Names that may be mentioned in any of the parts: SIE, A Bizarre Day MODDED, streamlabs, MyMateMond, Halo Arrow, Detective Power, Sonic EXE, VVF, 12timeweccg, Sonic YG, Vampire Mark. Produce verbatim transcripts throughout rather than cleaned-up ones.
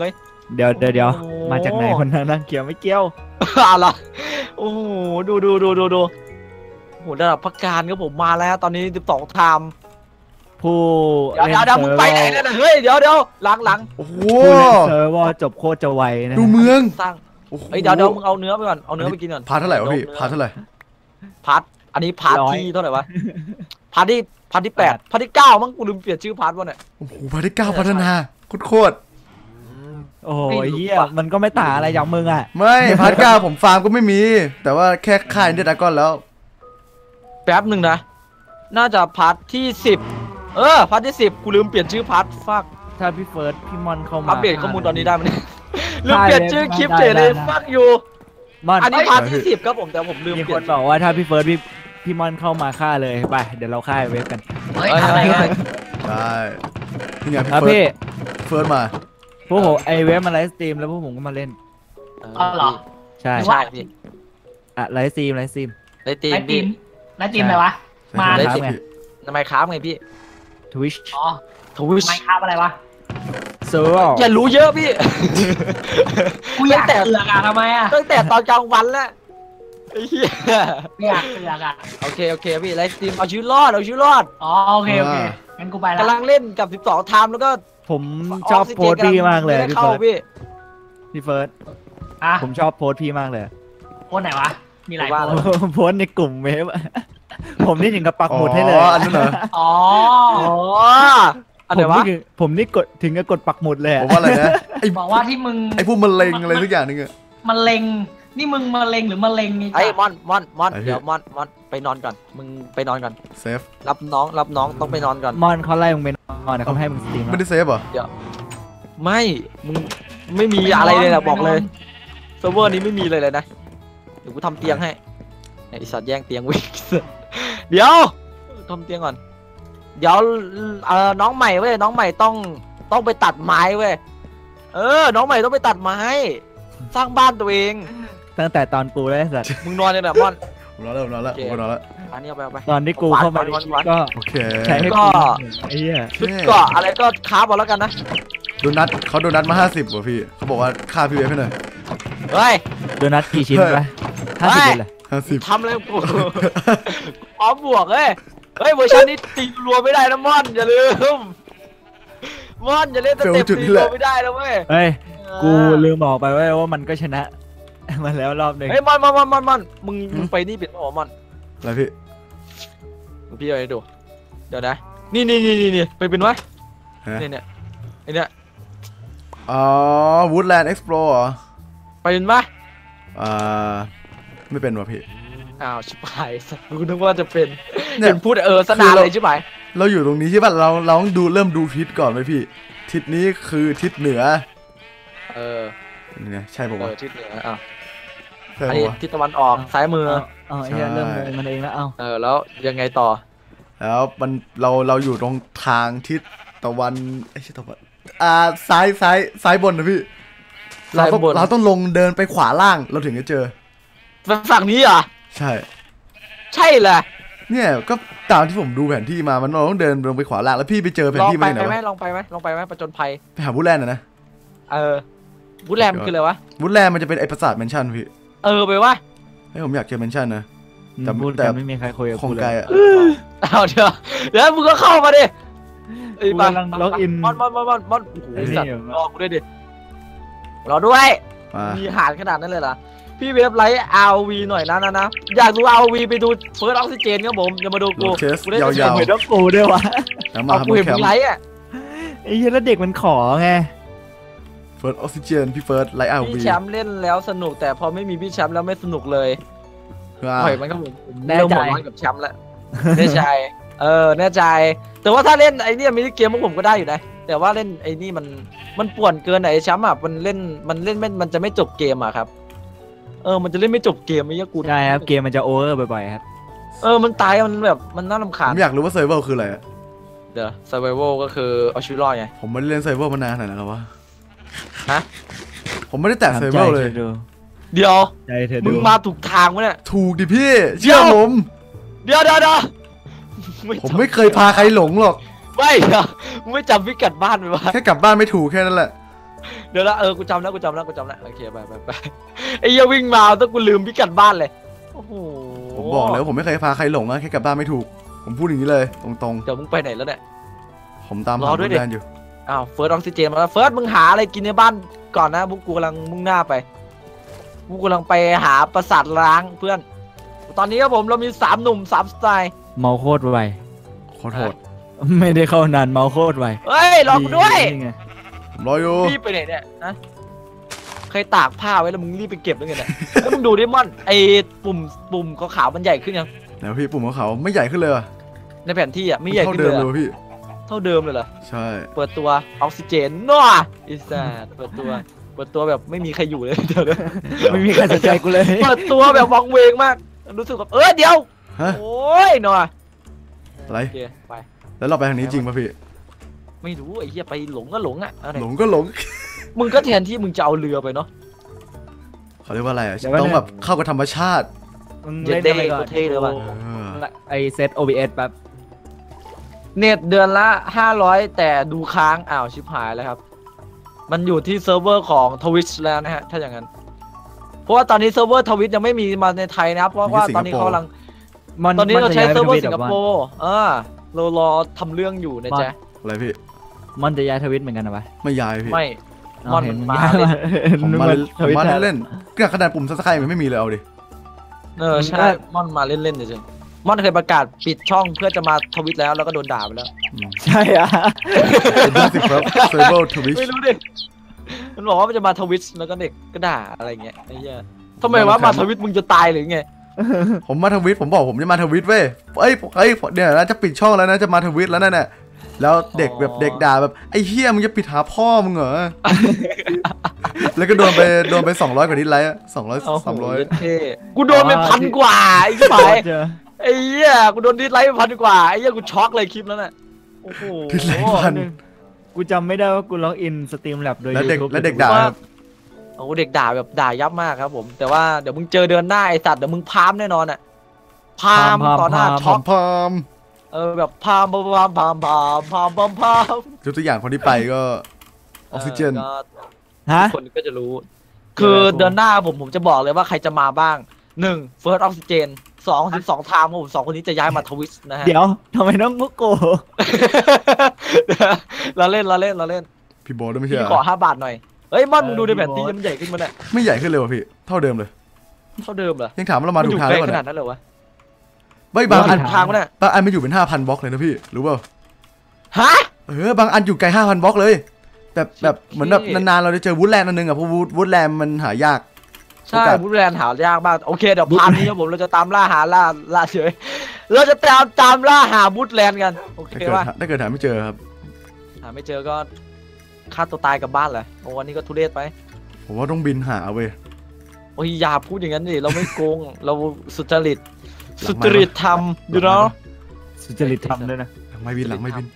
เลยเดี๋ยวเดี๋ยวมาจากไหนคนนั้นนั่งเกี่ยวไม่เกี่ยวอะไรโอ้โหดูดูดูดูดูโอ้โหระดับพักการครับผมมาแล้วตอนนี้สิบสองไทม์ผู้เดี๋ยวเดี๋ยวมึงไปไหนนั่นน่ะเฮ้ยเดี๋ยวเดี๋ยวหลังหลังโอ้โหเซอร์ว่าจบโคตรจะไวนะดูเมืองสร้างไอ้เดี๋ยวเดี๋ยวมึงเอาเนื้อไปก่อนเอาเนื้อไปกินก่อนพาร์ทเท่าไหร่วะพี่พาร์ทเท่าไหร่พาร์ทอันนี้พาร์ทที่เท่าไหร่วะพาร์ทที่พาร์ทที่แปดพาร์ทที่เก้ามั้งกูลืมเปลี่ยนชื่อพาร์ทวะเนี่ยโอ้โหพาร์ทที่เก้าพัฒนาโคตรโอ้ยเยี่ยมันก็ไม่ต่างอะไรจากมึงอ่ะไม่พาร์ทเก้าผมฟาร์มก็ไม่มีแต่ว่าแค่ค่ายเดต้าก้อนแล้วแป๊บหนึ่งนะน่าจะพาร์ทที่สิบเออพาร์ทที่สิบกูลืมเปลี่ยนชื่อพาร์ทฟักถ้าพี่เฟิร์สพี่มอนเข้ามาอัปเดตข้อมูลตอนนี้ได้ไหมลืมเปลี่ยนชื่อคลิปเจเลยฟักอยู่อันนี้พาร์ทที่สิบครับผมแต่ผมลืมเปลี่ยนบอกว่าถ้าพี่เฟิร์สพี่พี่มอนเข้ามาฆ่าเลยไปเดี๋ยวเราฆ่าเวฟกันไปไปพี่เฟิร์สมาพวกผมไอเว็บมาไลฟ์สตรีมแล้วพวกผมก็มาเล่นอ๋อเหรอใช่ใช่พี่อะไลฟ์สตรีมไลฟ์สตรีมไลฟ์สตรีมไลฟ์สตรีมอะไรวะมาไลฟ์สตรีมทำไมค้าไงพี่ทวิชอ๋อทวิชไม่ค้าอะไรวะเซอร์อย่ารู้เยอะพี่กูอยากเสือกอะทำไมอะตั้งแต่ตอนกลางวันแล้วไอ้เหี้ยอยากเสือกอะโอเคโอเคพี่ไลฟ์สตรีมเอาชีวิตรอดเอาชีวิตรอดอ๋อโอเคโอเคงั้นกูไปแล้วกำลังเล่นกับสิบสองไทม์แล้วก็ผมชอบโพสพี่มากเลยพี่เฟิร์สพี่เฟิร์สอ่ะผมชอบโพสพี่มากเลยโพสไหนวะมีหลายโพสในกลุ่มเว็บผมนี่ถึงกับปักหมุดให้เลยอ๋ออันนั้นเหรออ๋ออันไหนวะผมนี่กดถึงกับกดปักหมุดเลยผมว่าอะไรนะไอ้บอกว่าที่มึงไอ้พวกมะเร็งอะไรทุกอย่างนึงอะมะเร็งนี่มึงมะเร็งหรือมะเร็งไอ้มอนมอนมอนเดี๋ยวมอนมอนไปนอนก่อนมึงไปนอนก่อนเซฟรับน้องรับน้องต้องไปนอนก่อนมอนเขาไล่มึงไปนอนนะเขาให้มึงสตรีมไม่ได้เซฟเหรอเดี๋ยวไม่มึงไม่มีอะไรเลยนะบอกเลยเซิร์ฟเวอร์นี้ไม่มีเลยเลยนะเดี๋ยวกูทำเตียงให้ไอ้สัตว์แย่งเตียงวิ่งเดี๋ยวทำเตียงก่อนเดี๋ยวน้องใหม่เว้ยน้องใหม่ต้องต้องไปตัดไม้เว้ยเออน้องใหม่ต้องไปตัดไม้สร้างบ้านตัวเองตั้งแต่ตอนกูแล้วสัตว์มึงนอนเลยนะมอนนอนแล้วนอนแล้วนอนแล้วอันนี้เอาไปเอาไปตอนที่กูเข้ามาก็โอเคใช้ให้ก็ไอ้เหี้ยชุดเกาะอะไรก็ค้าบอลแล้วกันนะโดนัทเขาโดนัทมาห้าสิบว่ะพี่เขาบอกว่าค่าพี่เวฟให้หน่อยเฮ้ยโดนัทกี่ชิ้นไปห้าสิบเลยห้าสิบทำอะไรกูพร้อมบวกเฮ้ยเฮ้ยเวอร์ชันนี้ตีรัวไม่ได้นะมอนอย่าลืมมอนอย่าเล่นสเต็ปตีรัวไม่ได้แล้วเว้ยเฮ้ยกูลืมบอกไปว่ามันก็ชนะมาแล้วรอบหนึ่งเฮ้ยมอนมอนมอนมอนมึงมึงไปนี่เปลี่ยนหัวมอนอะไรพี่พี่อะไรดูเดี๋ยวนะนี่นี่นี่นี่ไปเป็นวะนี่เนี่ยไอเนี่ยอ๋อ Woodland Explore เหรอไปเป็นวะอ่าไม่เป็นวะพี่อ้าวชิบหายกูนึกว่าจะเป็นเนี่ยพูดเออสนานเลยชิบหายเราอยู่ตรงนี้ใช่ป่ะเราเราต้องดูเริ่มดูทิศก่อนไหมพี่ทิศนี้คือทิศเหนือเออเนี่ยใช่ป่ะวะทิศเหนืออ่ะอันนี้ทิศตะวันออกซ้ายมือเออเริ่มงงมันเองแล้วเอาเออแล้วยังไงต่อแล้วมันเราเราอยู่ตรงทางทิศตะวันไอ้ทิศตะวันอ่าซ้ายซ้ายซ้ายบนนะพี่เราต้องเราต้องลงเดินไปขวาล่างเราถึงจะเจอฝั่งนี้อ่ะใช่ใช่แหละเนี่ยก็ตามที่ผมดูแผนที่มามันต้องเดินลงไปขวาล่างแล้วพี่ไปเจอแผนที่มันไหนวะลองไปไหมลองไปไหมประจนภัยไปหาบูแลนด์นะเออบูแลนด์คืออะไรวะบูแลนด์มันจะเป็นไอปราสาทแมนชั่นพี่เออไปว่าให้ผมอยากเจอเมนชั่นนะแต่พูดแต่ไม่มีใครคุยกับกูเลยเอาเถอะเดี๋ยวมึงก็เข้ามาดิไอ้บ้านล็อกอินมอนมอนมอนมอนมอนไอ้สัตว์รอกูด้วยดิรอด้วยมีหาดขนาดนั้นเลยเหรอพี่เว็บไลท์อาร์วีหน่อยนะนะนะอยากดูอาร์วีไปดูเฟิร์สออกซิเจนครับผมอย่ามาดูกูกูได้จะเห็นแล้วกูด้วยวะเอากูเห็นพี่ไลท์อ่ะไอ้ยันเด็กมันขอไงเฟิร์สออกซิเจนพี่เฟิร์สไลท์อาร์วีพี่แชมป์เล่นแล้วสนุกแต่พอไม่มีพี่แชมป์แล้วไม่สนุกเลยปล่อยมันก็ผมแน่ใจกับแชมป์แล้วแน่ใจเออแน่ใจแต่ว่าถ้าเล่นไอ้นี่มินิเกมพวกผมก็ได้อยู่นะแต่ว่าเล่นไอ้นี่มันมันป่วนเกินไอ้แชมป์อ่ะมันเล่นมันเล่นไม่มันจะไม่จบเกมอ่ะครับเออมันจะเล่นไม่จบเกมไม่ยากกูได้ครับเกมมันจะโอเวอร์บ่อยๆครับเออมันตายมันแบบมันน่ารำคาญผมอยากรู้ว่าเซอร์ไวเวอร์คืออะไรเดี๋ยวเซอร์ไวเวอร์ก็คือเอาชีวิตรอดไงผมไม่ได้เล่นเซอร์ไวเวอร์มานานขนาดนั้นแล้ววะฮะผมไม่ได้แตะเซอร์เวอร์เลยเดี๋ยวมึงมาถูกทางวะเนี่ยถูกดิพี่เชื่อผมเดี๋ยวเดี๋ยวเดี๋ยวผมไม่เคยพาใครหลงหรอกไม่ไม่จำพิกัดบ้านไปวะแค่กลับบ้านไม่ถูกแค่นั้นแหละ เดี๋ยวละเออกูจำแล้วกูจำแล้วกูจำแล้วโอเคไปไปไปไอ้เหี้ยวิ่งมาต้องกูลืมพิกัดบ้านเลยโอ้โหผมบอกเลยว่าผมไม่เคยพาใครหลงนะแค่กลับบ้านไม่ถูกผมพูดอย่างนี้เลยตรงๆเดี๋ยวมึงไปไหนแล้วเนี่ยผมตามรอด้วยเด็กอยู่อ้าวเฟิร์สออกซิเจนมาแล้วเฟิร์สมึงหาอะไรกินในบ้านก่อนนะบุกกูกำลังมุ่งหน้าไปบุกกูกำลังไปหาปราสาทร้างเพื่อนตอนนี้ครับผมเรามีสามหนุ่มสามสไตล์เมาโคตรไวโคตรโหดไม่ได้เข้านานเมาโคตรไวเฮ้ยรอกูด้วยผมรออยู่รีบไปไหนเนี่ยนะเคยตากผ้าไว้แล้วมึงรีบไปเก็บแล้วไงเนี่ยแล้วมึงดูดิมอนไอปุ่มปุ่มขาวๆมันใหญ่ขึ้นยังไหนพี่ปุ่มขาวๆไม่ใหญ่ขึ้นเลยในแผนที่อ่ะไม่ใหญ่ขึ้นเลยเท่าเดิมเลยพี่เท่าเดิมเลยเหรอใช่เปิดตัวออกซิเจนนัวอิสระเปิดตัวเปิดตัวแบบไม่มีใครอยู่เลยเดี๋ยวนะไม่มีใครสนใจกูเลยเปิดตัวแบบวองเวงมากรู้สึกแบบเออเดี๋ยวโอ้ยนัวอะไรไปแล้วเราไปทางนี้จริงป่ะพี่ไม่รู้ไอ้เหี้ยไปหลงก็หลงอ่ะหลงก็หลงมึงก็แทนที่มึงจะเอาเรือไปเนาะเขาเรียกว่าอะไรอ่ะต้องแบบเข้ากับธรรมชาติเด็ดๆก็เท่เลยว่ะไอเซต โอ บี เอส แบบเน็ตเดือนละห้าร้อยแต่ดูค้างอ้าวชิบหายแล้วครับมันอยู่ที่เซิร์ฟเวอร์ของ Twitch แล้วนะฮะถ้าอย่างนั้นเพราะว่าตอนนี้เซิร์ฟเวอร์ Twitch ยังไม่มีมาในไทยนะเพราะว่าตอนนี้เขากำลังตอนนี้เราใช้เซิร์ฟเวอร์สิงคโปร์อ่าเรารอทำเรื่องอยู่นะจ๊ะอะไรพี่มันจะย้ายทวิตเหมือนกันหรือเปล่าไม่ย้ายพี่ไม่มอนมันมามาเล่นเกือบขนาดปุ่มซับสไครป์มันไม่มีเลยเอาดิเออใช่มอนมาเล่นๆเฉยๆมอนเคยประกาศปิดช่องเพื่อจะมาทวิตแล้วแล้วก็โดนด่าไปแล้วใช่อ่ะไม่รู้ดิมันบอกว่ามันจะมาทวิตแล้วก็เด็กก็ด่าอะไรเงี้ยไอ้เหี้ยทำไมว่ามาทวิตมึงจะตายหรือไงผมมาทวิตผมบอกผมจะมาทวิตเว้ยเอ้ยเอ้ยเนี่ยนะจะปิดช่องแล้วนะจะมาทวิตแล้วนั่นแหละแล้วเด็กแบบเด็กด่าแบบไอ้เฮียมึงจะปิดหาพ่อมึงเหรอแล้วก็โดนไปโดนไปสองร้อยกว่านิดไรอะสองร้อยสามร้อยกูโดนไปพันกว่าไอ้สายไอ้เฮียกูโดนนิดไรไปพันกว่าไอ้เฮียกูช็อกเลยคลิปแล้วน่ะโอ้โหนิดไรพันกูจำไม่ได้ว่ากูล็อกอินสตรีมแล็บโดยแล้วเด็กแล้วเด็กด่าโอ้เด็กด่าแบบด่ายับมากครับผมแต่ว่าเดี๋ยวมึงเจอเดือนหน้าไอ้สัตว์เดี๋ยวมึงพามแน่นอนอะพามต่อหน้าช็อกพามเออแบบพามพามพามพามพามพามพามยกตัวอย่างคนที่ไปก็ออกซิเจนฮะคนก็จะรู้คือเดือนหน้าผมผมจะบอกเลยว่าใครจะมาบ้างหนึ่งเฟิร์สออกซิเจนสองสิบสองทามผมสองคนนี้จะย้ายมาทวิสนะฮะเดี๋ยวทำไมน้องมุกโกเราเล่นเราเล่นเราเล่นพี่บอลด้วยไม่ใช่พี่ขอห้าบาทหน่อยเฮ้ยบ้านมึงดูในแผนที่มันใหญ่ขึ้นมาเนี่ยไม่ใหญ่ขึ้นเลยวะพี่เท่าเดิมเลยเท่าเดิมเหรอยังถามว่าเรามาถูกทางขนาดนั้นเลยวะบางอันทางน่ะบางอันมันอยู่เป็นห้าพันบล็อกเลยนะพี่รู้เปล่าฮะเออบางอันอยู่ไกลห้าพันบล็อกเลยแบบแบบเหมือนแบบนานๆเราได้เจอวูดแลนด์อันนึงอ่ะเพราะวูดวูดแลนด์มันหายากใช่วูดแลนด์หายากมากโอเคเดี๋ยวพาร์ทนี้ผมเราจะตามล่าหาล่าล่าเฉยเราจะตามตามล่าหาวูดแลนด์กันโอเคว่าถ้าเกิดหาไม่เจอครับหาไม่เจอก็ฆ่าตัวตายกับบ้านแหละโอ้วันนี้ก็ทุเรศไปผมว่าต้องบินหาเว้ยโอ้ยอย่าพูดอย่างนั้นดิเราไม่โกงเราสุจริตสุจริตทำดูเนาะสุจริตทำด้วยนะไม่บินหลังไม่บิน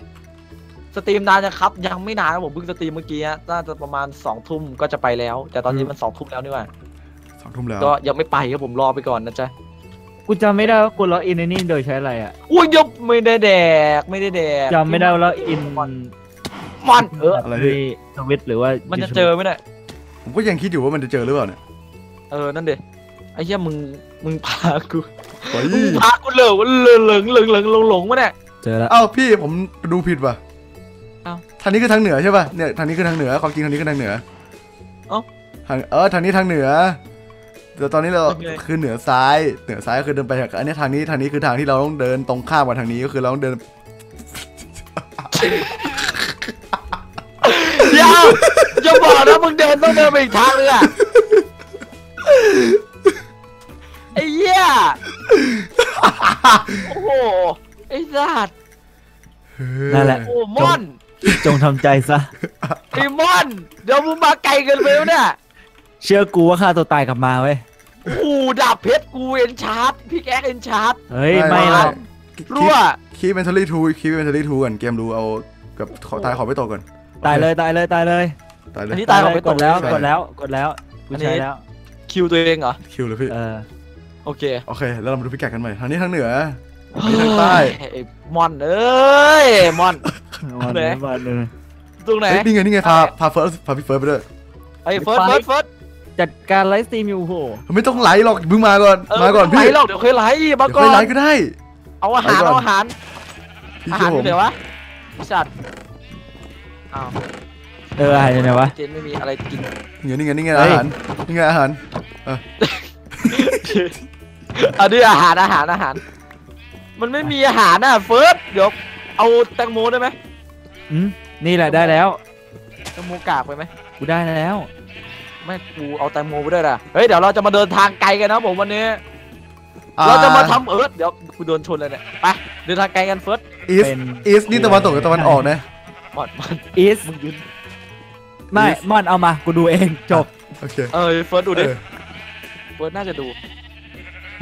สตรีมนานนะครับยังไม่นานนะผมเพิ่งสตรีมเมื่อกี้น่าจะประมาณสองทุ่มก็จะไปแล้วแต่ตอนนี้มันสองทุ่มแล้วนี่ว่าสองทุ่มแล้วก็ยังไม่ไปครับผมรอไปก่อนนะจ๊ะกูจำไม่ได้ว่ากูล็อกอินในนี่โดยใช้อะไรอ่ะอุ้ยยบไม่ได้แดกไม่ได้แดกจำไม่ได้ว่าล็อกอินมอนมอนเอออะไรที่ทวิตหรือว่ามันจะเจอไหมเนี่ยผมก็ยังคิดอยู่ว่ามันจะเจอหรือเปล่าเนี่ยเออนั่นเด็กไอ้เหี้ยมึงมึงพากูมึงพากูเหลวเหลงเหลงเหลงเหลงหลงหลงวะเนี่ยเจอแล้วเอ้าพี่ผมดูผิดป่ะเอ้าทางนี้คือทางเหนือใช่ป่ะเนี่ยทางนี้คือทางเหนือความจริงทางนี้คือทางเหนือเอ้าทางเออทางนี้ทางเหนือแต่ตอนนี้เราคือเหนือซ้ายเหนือซ้ายก็คือเดินไปอันนี้ทางนี้ทางนี้คือทางที่เราต้องเดินตรงข้ามกับทางนี้ก็คือเราต้องเดินเดี๋ยวจะบอกนะมึงเดินต้องเดินไปอีกทางเลยอะไอ้เหี้ยโอ้โหไอ้สัตว์นั่นแหละโอ้มอนจงทำใจซะไอ้มอนเดี๋ยวมึงมาไกลเกินไปแล้วเนี่ยเชื่อกูว่าฆ่าตัวตายกลับมาเว้ยกูดาบเพชรกูเอ็นชาร์ตพี่แก๊กเอ็นชาร์ตเฮ้ยไม่ละรั่วคีเป็นทอรี่ทูคีเป็นทอรี่ทูกันเกมดูเอากับตายขอไปตกก่อนตายเลยตายเลยตายเลยตายเลยนี่ตายขอไปตกแล้วกดแล้วกดแล้วกูใช้แล้วคิวตัวเองเหรอคิวเลยพี่โอเคโอเคแล้วเรามาดูพิกัดกันใหม่ทางนี้ทางเหนือทางใต้มอนเอ้ยมอนมอนเลย ตรงไหนนี่ไงนี่ไงพาพาเฟิร์สพาพี่เฟิร์สไปด้วยไอ้เฟิร์สเฟิร์สเฟิร์สจัดการไลฟ์สตรีมอยู่โหไม่ต้องไลฟ์หรอกมึงมาก่อนมาก่อนพี่ไลฟ์หรอกเดี๋ยวเคยไลฟ์มาก่อนเคยไลฟ์ก็ได้เอาอาหารเอาอาหารอาหารเดี๋ยววะสัตว์อ้าวเอออะไรเนี่ยวะเจนไม่มีอะไรกินอยู่นี่ไงนี่ไงอาหารนี่ไงอาหารอันนี้อาหารอาหารอาหารมันไม่มีอาหารนะเฟิร์สเดี๋ยวเอาแตงโมได้ไหมอืมนี่แหละได้แล้วแตงโมกากไปไหมกูได้แล้วไม่กูเอาแตงโมไปด้วยล่ะเฮ้ยเดี๋ยวเราจะมาเดินทางไกลกันนะผมวันนี้เราจะมาทำเอิร์ธเดี๋ยวกูโดนชนเลยเนี่ยไปเดินทางไกลกันเฟิร์สอีสอีสนี่ตะวันตกกับตะวันออกนะมอนมอนอีสไม่มอนเอามากูดูเองจบโอเคเออเฟิร์สดูดิเฟิร์สน่าจะดู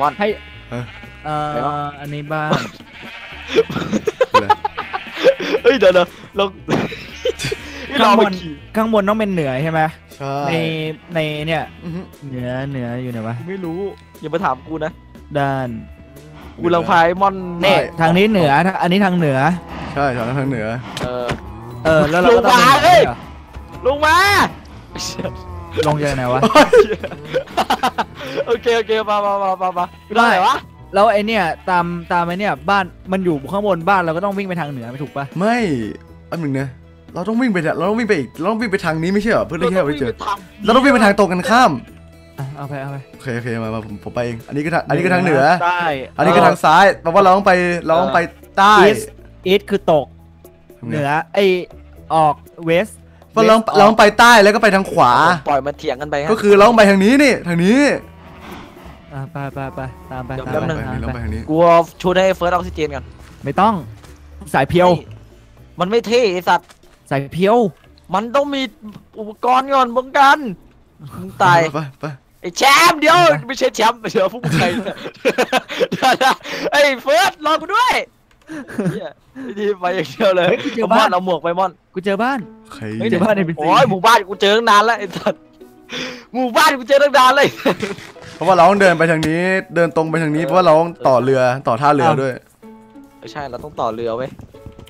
มอนให้เอ่ออันนี้บ้างเฮ้ยเดี๋ยวเดี๋ยวเราข้างบนข้างบนต้องเป็นเหนือใช่ไหมในในเนี่ยเหนือเหนืออยู่ไหนวะไม่รู้อย่ามาถามกูนะด้านกูลำพายมอนเน่ทางนี้เหนืออันนี้ทางเหนือใช่ทางทางเหนือเออเออแล้วลงมาเอ้ยลงมาลงยังไงวะโอเคโอเคมามามามาได้วะแล้วไอเนี่ยตามตามไอเนี่ยบ้านมันอยู่ข้างบนบ้านเราก็ต้องวิ่งไปทางเหนือไม่ถูกปะไม่อันหนึ่งนะเราต้องวิ่งไปเราต้องวิ่งไปอีกเราต้องวิ่งไปทางนี้ไม่ใช่เหรอเพื่อที่จะไปเจอเราต้องวิ่งไปทางตรงกันข้ามเอาไปเอาไปโอเคโอเคมามาผมผมไปเองอันนี้ก็อันนี้ก็ทางเหนือใต้อันนี้ก็ทางซ้ายแปลว่าเราต้องไปเราต้องไปใต้อีสคือตกเหนือไอออกเวสเพราะเราเราต้องไปใต้แล้วก็ไปทางขวาปล่อยมาเถียงกันไปก็คือเราต้องไปทางนี้นี่ทางนี้ไปไปไปตามไปตามไปกลัวชูได้เฟิร์สออกซิเจนกันไม่ต้องสายเพียวมันไม่เท่ไอสัตว์สายเพียวมันต้องมีอุปกรณ์ก่อนป้องกันมึงตายไอแชมป์เดี๋ยวไม่ใช่แชมป์เดี๋ยวพวกมึงใครไอเฟิร์สรอกูด้วยดีไปอย่างเดียวเลยเจอบ้านเราหมวกไปมอนกูเจอบ้านไม่เจอบ้านในปีนี้โอ้ยหมู่บ้านกูเจอตั้งนานแล้วไอสัตว์หมู่บ้านกูเจอตั้งนานเลยเพราะว่าเราต้องเดินไปทางนี้เดินตรงไปทางนี้เพราะว่าเราต้องต่อเรือต่อท่าเรือด้วยไม่ใช่เราต้องต่อเรือไว้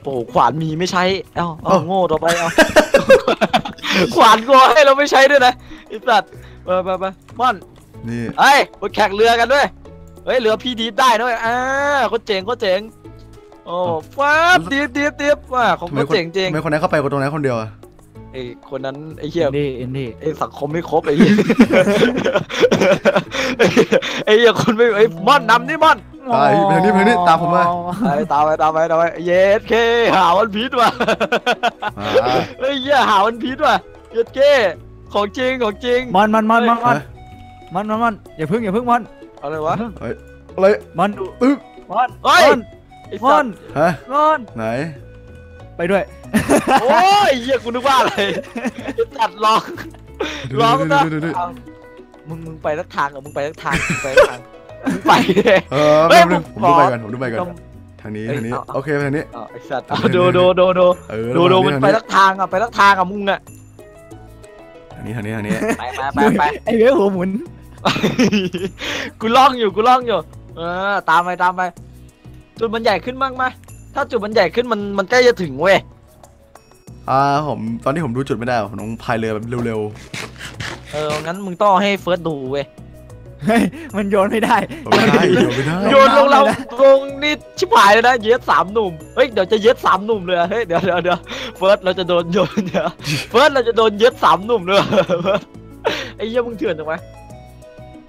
โอ้ขวานมีไม่ใช้เอ้าเอ้าโง่ต่อไปเอ้าขวานโง่ให้เราไม่ใช้ด้วยนะไอ้สัตว์ไปไปไปม่อนนี่เฮ้ยไปแข่งเรือกันด้วยเฮ้ยเรือพี่ดีดได้ด้วยอ่าโคตรเจ๋งโคตรเจ๋งโอ้ฟ้าดีดดีดดีดว่ะของโคตรเจ๋งจริงไม่คนนั้นเข้าไปคนตรงนั้นคนเดียวไอ้คนนั้นไอ้เหี้ยนี่ไอ้นี่ไอ้สังคมไม่ครบไอ้เหี้ยไอ้เหี้ยคนไม่ไอ้ม่อนนำนี่ม่อนไปไปทางนี้ไปทางนี้ตามผมมาไปตามไปตามไปตามไปเย็ดเก้หาวันพีชว่ะไอ้เหี้ยหาวันพีชว่ะเย็ดเก้ของจริงของจริงม่อนม่อนม่อนม่อนม่อนม่อนม่อนอย่าพึ่งอย่าพึ่งม่อนอะไรวะอะไรม่อนอึ๊บม่อนม่อนม่อนฮะม่อนไหนไปด้วยโอ้ยเหี้ยกูนึกว่าอะไรจัดร้องร้องนะมึงมึงไปทักทางเหรอมึงไปทักทางไปทางไปเลยเฮ้ยผมดูไปก่อนผมดูไปก่อนทางนี้ทางนี้โอเคทางนี้ไอสัตว์ดูดูดูดูดูดูมันไปทักทางอ่ะไปทักทางอ่ะมึงอ่ะทางนี้ทางนี้ทางนี้ไปไปไปไปไอเว้ยหัวหมุนกูล่องอยู่กูล่องอยู่เออตามไปตามไปจุดมันใหญ่ขึ้นบ้างไหมถ้าจุดมันใหญ่ขึ้นมันมันใกล้จะถึงเว้ยอ่าผมตอนที่ผมดูจุดไม่ได้ผมต้องพายเรือแบบเร็วๆเอองั้นมึงต้องให้เฟิร์สดูเว้ยมันโยนไม่ได้โยนลงเราลงนี่ชิบหายเลยนะเย็ดสามหนุ่มเฮ้ยเดี๋ยวจะเย็ดสามหนุ่มเลยเฮ้ยเดี๋ยวเดี๋ยวเดี๋ยวเฟิร์สเราจะโดนโยนเดี๋ยวเฟิร์สเราจะโดนเย็ดสามหนุ่มเลยไอ้เหี้ยมึงเถื่อนจังวะ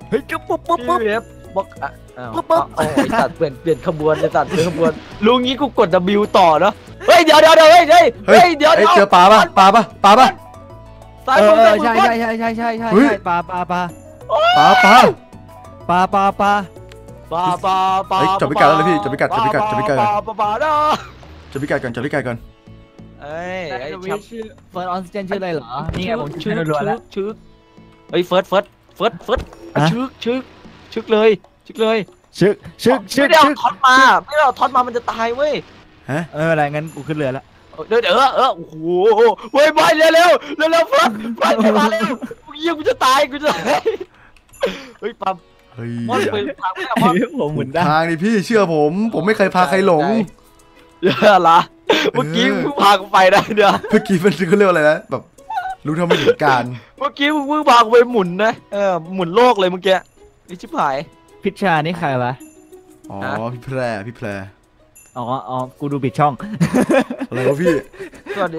เฮ้ยจุ๊บปุ๊บปุ๊บปุ๊บบล็อกอ่ะปุ๊บปุ๊บโอ้ยตัดเปลี่ยนเปลี่ยนขบวนเลยตัดเปลี่ยนขบวนลุงงี้กูกด W ต่อเนาะเฮ้ยเดี๋ยวเดี๋ยวเดี๋ยวเฮ้ยเฮ้ยเฮ้ยเดี๋ยวเจอปลาปะปลาปะปลาปะใช่ใช่ใช่ใช่ใช่ใช่ปลาปลาปลาปลาปลาปลาปลาปลาปลาปลาปลาจับพิกัดแล้วพี่จับพิกัดจับพิกัดจับพิกัดจับพิกัดก่อนจับพิกัดก่อนเอ้ยไอ้ชื่อเฟิร์สออนสเตนชื่ออะไรเหรอนี่ไงผมชื่อล้วนแล้วชื่อไอ้เฟิร์สเฟิร์สเฟิร์สเฟิร์สชื่อชื่อชื่อเลยชื่อเลยชื่อชื่อชื่อไม่ได้เอาท็อตมาไม่ได้เอาท็อตมามันจะตายเว้ยฮะเอออะไรงั้นกูขึ้นเรือแล้วเดี๋ยวเออเออโอ้โหเฮ้ยบอยเร็วเร็วเร็วเฟิร์สเฟิร์สมาเร็วยิ่งกูจะตายกูจะเฮ้ยปั๊มมอนไปทางไม่ได้ผมเหมือนได้ทางนี่พี่เชื่อผมผมไม่เคยพาใครหลงเยอะละ เมื่อกี้มึงพากูไปได้เด้อเมื่อกี้มันเขาเรียกอะไรนะแบบรู้เท่าไม่ถึงการเมื่อกี้มึงมึงพากูไปหมุนนะเออหมุนโลกเลยเมื่อกี้ไอ้ชิบหายพิชชานี่ใครวะอ๋อพี่แพรพี่แพรอ๋ออ๋อกูดูปิดช่องอะไรวะพี่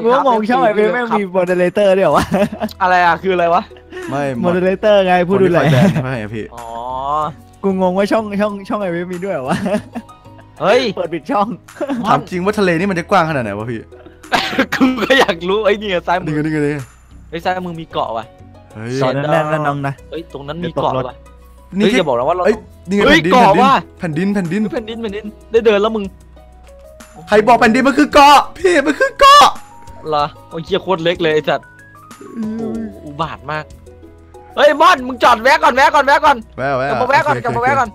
กูมองช่องไอ้เบลไม่มีโมเดเลเตอร์ด้วยเหรอวะอะไรอ่ะคืออะไรวะไม่โมเดเลเตอร์ไงผู้ดูแลไม่พี่อ๋อกูงงว่าช่องช่องช่องไอ้เบลมีด้วยเหรอวะเฮ้ยเปิดปิดช่องถามจริงว่าทะเลนี่มันจะกว้างขนาดไหนวะพี่กูก็อยากรู้ไอ้นี่ซ้ายมือนี่นี่ไอ้ซ้ายมือมีเกาะวะตอนนั้นนั่นน้องนะเฮ้ยตรงนั้นมีเกาะวะนี่จะบอกแล้วว่าเราเฮ้ยเกาะวะแผ่นดินแผ่นดินแผ่นดินแผ่นดินได้เดินแล้วมึงใครบอกแผ่นดินมันคือเกาะพี่มันคือเกาะเหรอโอ้ยเหี้ยโคตรเล็กเลยไอ้สัตว์อุบาทมากเฮ้ยมอนมึงจอดแวะก่อนแวะก่อนแวะก่อนแวะแวะกลับมาแวะก่อนกลับมาแวะก่อน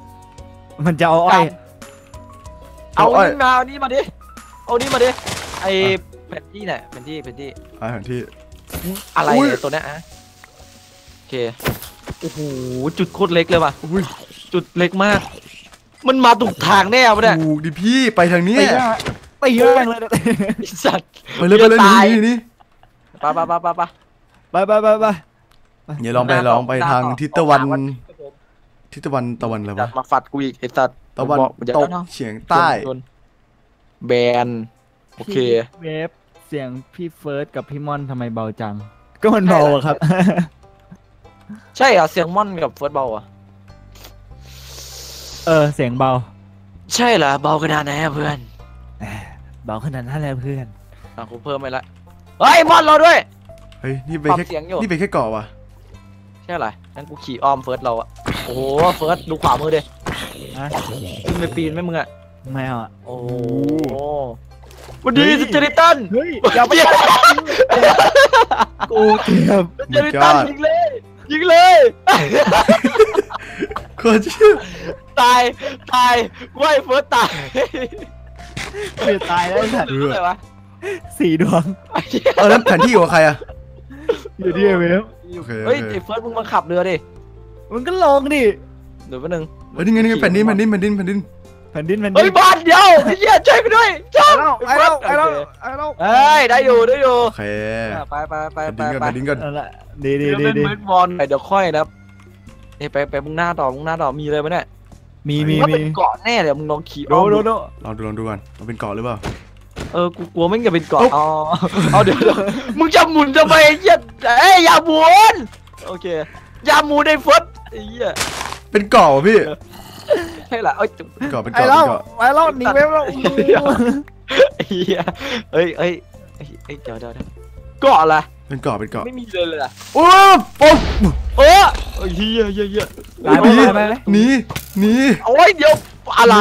มันจะเอาอ้อยเอาอ้อยมาเอานี่มาดิเอานี่มาดิไอ้แผนที่เนี่ยแผนที่แผนที่ไอ้แผนที่อะไรตัวเนี้ยอะโอเคโอ้โหจุดโคตรเล็กเลยว่ะจุดเล็กมากมันมาถูกทางแน่วะเนี่ยถูกดิพี่ไปทางนี้ไปเยอะเลยสัตว์ไปเลยไปเลยนี่นี่ไปไปไปไปไปไปไปไปอย่าลองไปลองไปทางทิศตะวันทิศตะวันตะวันอะไรวะมาฝัดกูอีกไอ้สัตว์ตะวันตกเฉียงใต้แบนโอเคเวฟเสียงพี่เฟิร์สกับพี่ม่อนทำไมเบาจังก็มันเบาอะครับใช่เหรอเสียงม่อนกับเฟิร์สเบาอะเออเสียงเบาใช่เหรอเบาขนาดไหนเพื่อนเบาขนาดนั้นแหละเพื่อนอ่ะกูเพิ่มไปละเฮ้ยม่อนเราด้วยเฮ้ยนี่เป็นแค่เสียงอยู่นี่เป็นแค่เกาะวะใช่เหรองั้นกูขี่อ้อมเฟิร์สเราอะโอ้โหเฟิร์สดูขวามือดิขึ้นไปปีนไหมมึงอะไม่เอาอะโอ้วันดีสเจริตันอย่าไปกูเทียบสเจริตันยิงเลยยิงเลยก็ชื่อตายตายว่ายเฟิร์สตายเฟิร์สตายแล้วสัตว์อะไรวะสี่ดวงเออแล้วแผนที่ของใครอะอยู่ที่เวฟเฮ้ยเฟิร์สมึงมาขับเรือดิมึงก็ลงดิเดี๋ยวแป๊บนึงเฮ้ยนี่ไงนี่ไงแผ่นดินแผ่นดินแผ่นดินแผ่นดินแผ่นดินแผ่นดินเฮ้ยบ้านเดียวไอ้เหี้ยช่วยไปด้วยช่วยไอ้เราไอ้เราไอ้เราเฮ้ยได้อยู่ได้อยู่โอเคไปไปไปไปไปดิ้งกันดีดีดีดีบอลเดี๋ยวค่อยนะนี่ไปไปมึงหน้าต่อมึงหน้าต่อมีอะไรไหมเนี่ยมีมีมีเกาะแน่เดี๋ยวมึงลองขี่ดูดูดูลองดูลองดูกันมันเป็นเกาะหรือเปล่าเออกูกลัวไม่จะเป็นเกาะอ๋อเอาเดี๋ยวมึงจะหมุนจะไปไอ้เหี้ยเอ้ยอย่าหมุนโอเคอย่าหมุนในฟุตไอ้เหี้ยเป็นเกาะพี่ใช่ละไอ้ก่อเป็นก่อเป็นก่อไอ้เราหนีไปแล้วไอ้เหี้ยเฮ้ยเฮ้ยไอ้เดี๋ยวเดี๋ยวเกาะละเป็นก่อเป็นก่อไม่มีเลยเลยอ่ะโอ้โอ้โอ้เหี้ยเหี้ยเหี้ยหนีหนีโอ้ยเดี๋ยวอะไร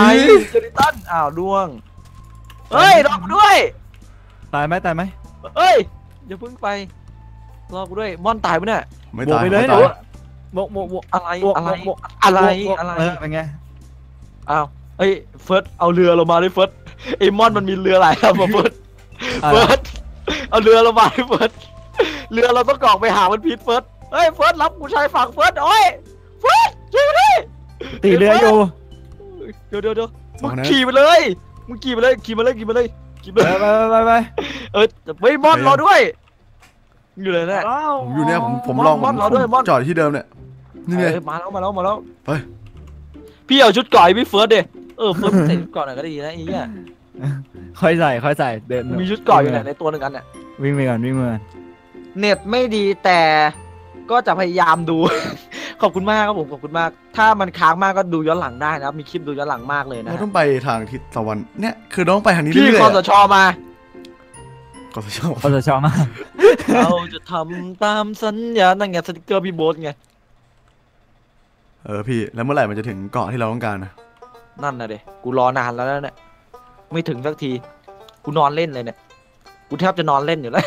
เจริตันอ้าวดวงเฮ้ยรอกูด้วยตายไหมตายไหมเฮ้ยอย่าเพิ่งไปรอกูด้วยม่อนตายไหมเนี่ยไม่ตายไม่ตายโมโมโมอะไรอะไรอะไรอะไรเป็นไงอ้าวเฮ้ยเฟิร์สเอาเรือเรามาดิเฟิร์สไอ้มอนมันมีเรือหลายลำมาเฟิร์สเฟิร์สเอาเรือเรามาดิเฟิร์สเรือเราต้องกอกไปหามันพิษเฟิร์สเฮ้ยเฟิร์สรับผู้ชายฝั่งเฟิร์สโอ้ยเฟิร์สช่วยดิตีเรืออยู่เดี๋ยวเดี๋ยวเดี๋ยวมึงขี่ไปเลยมึงขี่ไปเลยขี่มาเลยขี่มาเลยขี่ไปไปไปไปเออเฮ้ยมอนรอด้วยอยู่เลยเนี่ยผมอยู่เนี่ยผมผมลองมอนรอด้วยมอนจอดที่เดิมเนี่ยนี่ไงมาแล้วมาแล้วมาแล้วไปพี่เอาชุดก่อยพี่เฟิร์สเดเออเฟิร์สใส่ชุดก่อยหน่อยก็ดีนะไอ้เงี้ยค่อยใส่ค่อยใส่เดินมีชุดก่อยอยู่ไหนในตัวหนึ่งอันเนี่ยวิ่งไปก่อนวิ่งไปเน็ตไม่ดีแต่ก็จะพยายามดูขอบคุณมากครับผมขอบคุณมากถ้ามันค้างมากก็ดูย้อนหลังได้นะครับมีคลิปดูย้อนหลังมากเลยนะต้องไปทางทิศตะวันเนี่ยคือต้องไปทางนี้พี่คอสช.มาคอสช.คอสช.มาเราจะทำตามสัญญานั่นไงสติ๊กเกอร์พี่โบ๊ทไงเออพี่แล้วเมื่อไหร่มันจะถึงเกาะที่เราต้องการนะนั่นนะเด็กกูรอนานแล้วเนี่ยไม่ถึงสักทีกูนอนเล่นเลยเนี่ยกูแทบจะนอนเล่นอยู่แล้ว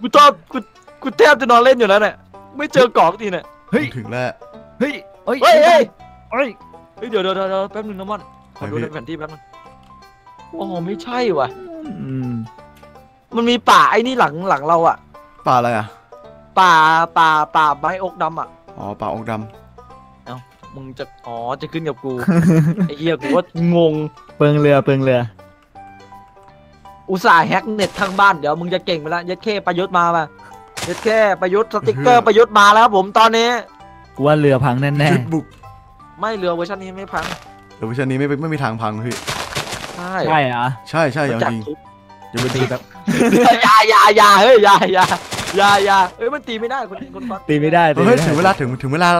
กูชอบกูกูแทบจะนอนเล่นอยู่แล้วเนี่ยไม่เจอเกาะทีเนี่ยเฮ้ยถึงแล้วเฮ้ยเฮ้ยเฮ้ยเฮ้ยเดี๋ยวเดี๋ยวเดี๋ยวแป๊บนึงนะมอนขอดูแผนที่แป๊บนึงอ๋อไม่ใช่ว่ะมันมีป่าไอ้นี่หลังหลังเราอ่ะป่าอะไรอ่ะป่าป่าป่าใบอกดำอ่ะอ๋อป่าอกดำมึงจะอ๋อจะขึ้นกับกูไอ้เหี้ยกูว่างงเปิงเรือเปิงเรือ อุตส่าห์แฮกเน็ตทางบ้านเดี๋ยวมึงจะเก่งไปแล้วยัดแค่ประยุทธ์มาป่ะยัดแค่ประยุทธ์สติ๊กเกอร์ประยุทธ์มาแล้วครับผมตอนนี้กูว่าเรือพังแน่แน่บุกไม่เรือเวอร์ชันนี้ไม่พังเรือเวอร์ชันนี้ไม่ไม่มีทางพังพี่ใช่ใช่เหรอใช่ใช่อย่างจริงยังไม่ตีแบบยายายาเฮ้ยยายายายาเฮ้ยมันตีไม่ได้คนคนตีไม่ได้เฮ้ยถึงเวลาถึงถึงเวลา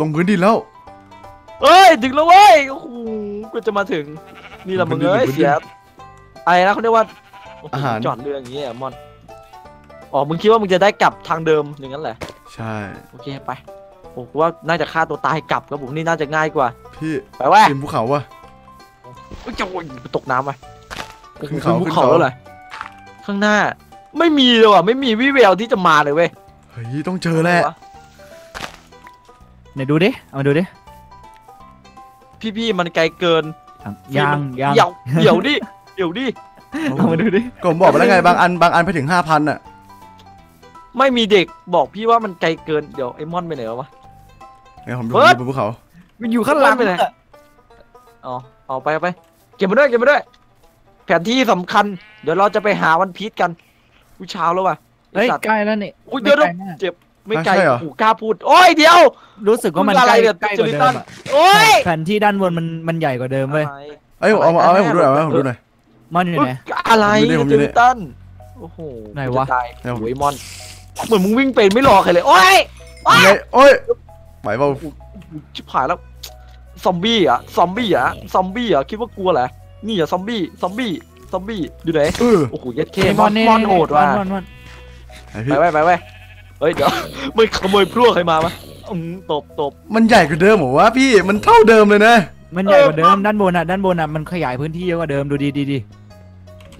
ลงพื้นดินแล้วเฮ้ยถึงแล้วเว้ยโอ้โหกูจะมาถึงนี่ละมึงเอ้ยเสียอะไรนะเขาเรียกว่าจอดเรืออย่างเงี้ยมอนอ๋อมึงคิดว่ามึงจะได้กลับทางเดิมอย่างนั้นแหละใช่โอเคไปผมว่าน่าจะฆ่าตัวตายกลับครับผมนี่น่าจะง่ายกว่าพี่ไปว่าขึ้นภูเขาวะจะตกน้ำไปขึ้นภูเขาแล้วเลยข้างหน้าไม่มีเลยว่ะไม่มีวิเวลที่จะมาเลยเว้ยเฮ้ยต้องเจอแหละไหนดูดิเอามาดูดิพี่พี่มันไกลเกินยังยังเดี๋ยวเดี๋ยวดิเดี๋ยวดิเอามาดูดิก็ผมบอกไปแล้วไงบางอันบางอันไปถึงห้าพันอ่ะไม่มีเด็กบอกพี่ว่ามันไกลเกินเดี๋ยวไอ้มอนไปไหนวะไอ้ผมดูบนภูเขามันอยู่ข้างล่างไปไหนอ๋อเอาไปไปเก็บมาด้วยเก็บมาด้วยแผนที่สำคัญเดี๋ยวเราจะไปหาวันพีชกันอุ้ยเช้าแล้วว่ะเฮ้ยใกล้แล้วนี่อุ้ยเดี๋ยวเจ็บไม่ไกลหูกล้าพูดโอ้ยเดี๋ยวรู้สึกว่ามันใกล้กว่าเดิมโอ้ยแผนที่ด้านบนมันมันใหญ่กว่าเดิมเว้ยเอ้ยเอาเอาให้ผมดูหน่อยเอาผมดูหน่อยมอนอยู่ไหนอะไรจินตันโอ้โหไหนวะโอ้ยมอนเหมือนมึงวิ่งเป็นไม่รอใครเลยโอ้ยโอ้ยโอ้ยหมายว่าชิบหายแล้วซอมบี้อ่ะซอมบี้อ่ะซอมบี้อ่ะคิดว่ากลัวแหละนี่อ่ะซอมบี้ซอมบี้ซอมบี้อยู่ไหนโอ้โหยัดเคมอนมอนโหดว่ะไปไปไปไปเฮ้ยเดี๋ยวมึงขโมยพลั่วใครมาปะตบตบมันใหญ่กว่าเดิมเหรอวะพี่มันเท่าเดิมเลยนะมันใหญ่กว่าเดิมด้านบนอ่ะด้านบนอ่ะมันขยายพื้นที่เยอะกว่าเดิมดูดีดีดี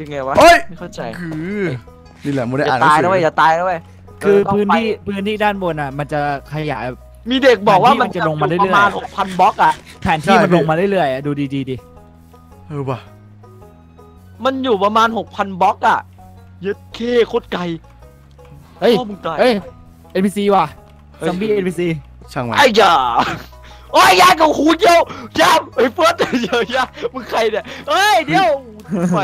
ยังไงวะไม่เข้าใจคือนี่แหละมึงได้อ่านอย่าตายนะเว้ยอย่าตายนะเว้ยคือพื้นที่พื้นที่ด้านบนอ่ะมันจะขยายมีเด็กบอกว่ามันจะลงมาเรื่อยๆประมาณ หกพัน บล็อกอ่ะแผนที่มันลงมาเรื่อยๆดูดีๆดิเออว่ะมันอยู่ประมาณ หกพัน บล็อกอ่ะยึดเคโคตรไกลเฮ้ยเฮ้ย เอ็น พี ซี ว่ะซอมบี้ เอ็น พี ซี ช่างมันไอ้ยาโอ้ยยากับหูเดียวยาไอ้เฟิร์สเยอะยามึงใครเนี่ยเฮ้ยเดี๋ยวไป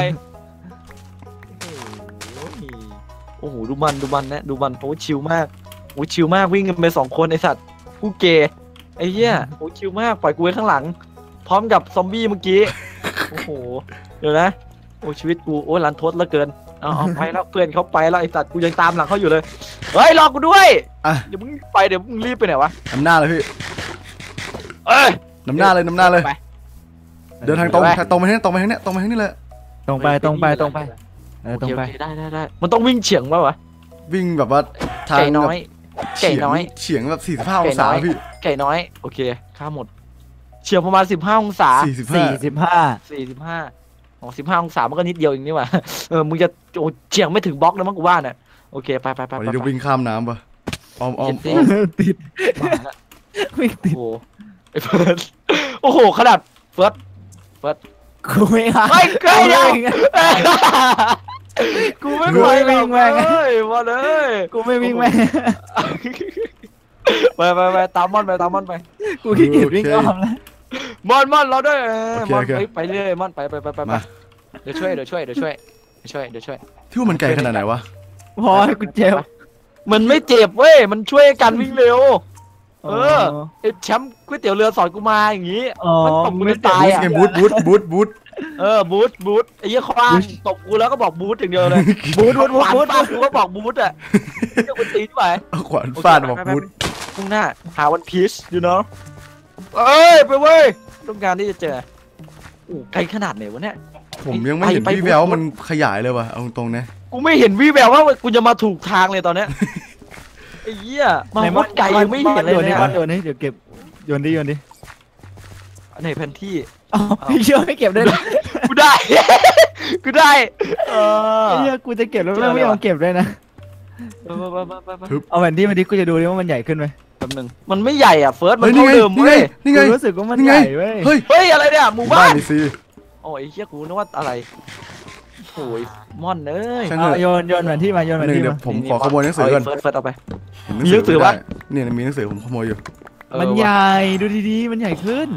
โอ้โหดูมันดูมันนะดูมันโอ้ชิลมากโอ้ชิลมากวิ่งกันไปสองคนไอสัตว์ผู้เกย์ไอ้เหี้ยโอ้ชิลมากปล่อยกูไว้ข้างหลังพร้อมกับซอมบี้เมื่อกี้โอ้โหเดี๋ยวนะโอ้ชีวิตกูโอ้ลันทดเหลือเกินเอาเอาไปแล้วเพื่อนเขาไปแล้วไอสัตว์กูยังตามหลังเขาอยู่เลยเฮ้ยรอกูด้วยเดี๋ยวมึงไปเดี๋ยวมึงรีบไปไหนวะนำหน้าเลยพี่เอ้ยนำหน้าเลยนำหน้าเลยเดินทางตรงตรงไปทางนี้ตรงไปทางนี้ตรงไปทางนี้เลยตรงไปตรงไปตรงไปตรงไปได้ได้มันต้องวิ่งเฉียงป่าวะวิ่งแบบว่าทางน้อยไก่น้อยเฉียงแบบสี่สิบห้าองศาพี่ไก่น้อยโอเคข้าหมดเฉียงประมาณสิบห้าองศาสี่สิบห้าสี่สิบห้าสี่สิบห้าอ๋อสิบห้าองศามันก็นิดเดียวเองนี่หว่าเออมึงจะโอ้เฉียงไม่ถึงบล็อกแล้วมั้งกูว่าน่ะโอเคไปไปไปไปวิ่งข้ามน้ำป่ะออมออมติดวิ่งติดโอ้ไอเฟิร์สโอ้โหขนาดเฟิร์สเฟิร์สกูไม่ไหวไม่เคยเลยกูไม่ไหววิ่งแม่งเลยมาเลยกูไม่วิ่งแม่งไปไปไปตามมอนไปตามมอนไปกูขี้เกียจวิ่งอ้อมแล้วมอนมอนเราด้วยมอนไปเรื่อยมอนไปไปไปไปเดี๋ยวช่วยเดี๋ยวช่วยเดี๋ยวช่วยเดี๋ยวช่วยเดี๋ยวช่วยที่ว่ามันไกลขนาดไหนวะพอกูเจ็บมันไม่เจ็บเว้ยมันช่วยกันวิ่งเร็วเออไอแชมป์ก๋วยเตี๋ยวเรือสอนกูมาอย่างงี้มันตบกูตายอ่ะบูทบูทบูทบูทเออบูทบูทไอ้ยี่ควางตบกูแล้วก็บอกบูทอย่างเดียวเลยบูทบูทบูทบูทกูก็บอกบูทอ่ะจะกูตีด้วยขวานฟาดบอกบูทข้างหน้าหาวันพีชอยู่เนาะเอ้ยไปเว้ยต้องการที่จะเจอโอ้ไกลขนาดไหนวะเนี่ยผมยังไม่เห็นวิแววมันขยายเลยว่ะเอาตรงนะกูไม่เห็นวิแววว่ากูจะมาถูกทางเลยตอนเนี้ยไอ้เหี้ยมาวัดไกลยังไม่เห็นเลยเนี่ยโยนนี่เดี๋ยวเก็บโยนดิโยนดิไหนแผนที่พี่เชื่อไม่เก็บได้เลยกูได้กูได้เออไอ้เหี้ยกูจะเก็บแล้วไม่ยอมเก็บเลยนะเอาแผนที่มาดิกูจะดูดิว่ามันใหญ่ขึ้นไหมแป๊บนึงมันไม่ใหญ่อ่ะเฟิร์สมันเท่าเดิมเว้ยนี่ไงรู้สึกว่ามันใหญ่เว้ยเฮ้ยอะไรเนี่ยหมู่บ้านโอ้ยเหี้ยกูนึกว่าอะไรโอ้ยมอนเอ้ยโยนโยนแผนที่มาโยนแผนที่มาเดี๋ยวผมขอขโมยหนังสือก่อนเฟิร์สเฟิร์สเอาไปมีหนังสือปะเนี่ยมีหนังสือผมขโมยอยู่มันใหญ่ดูดีๆมันใหญ่ขึ้น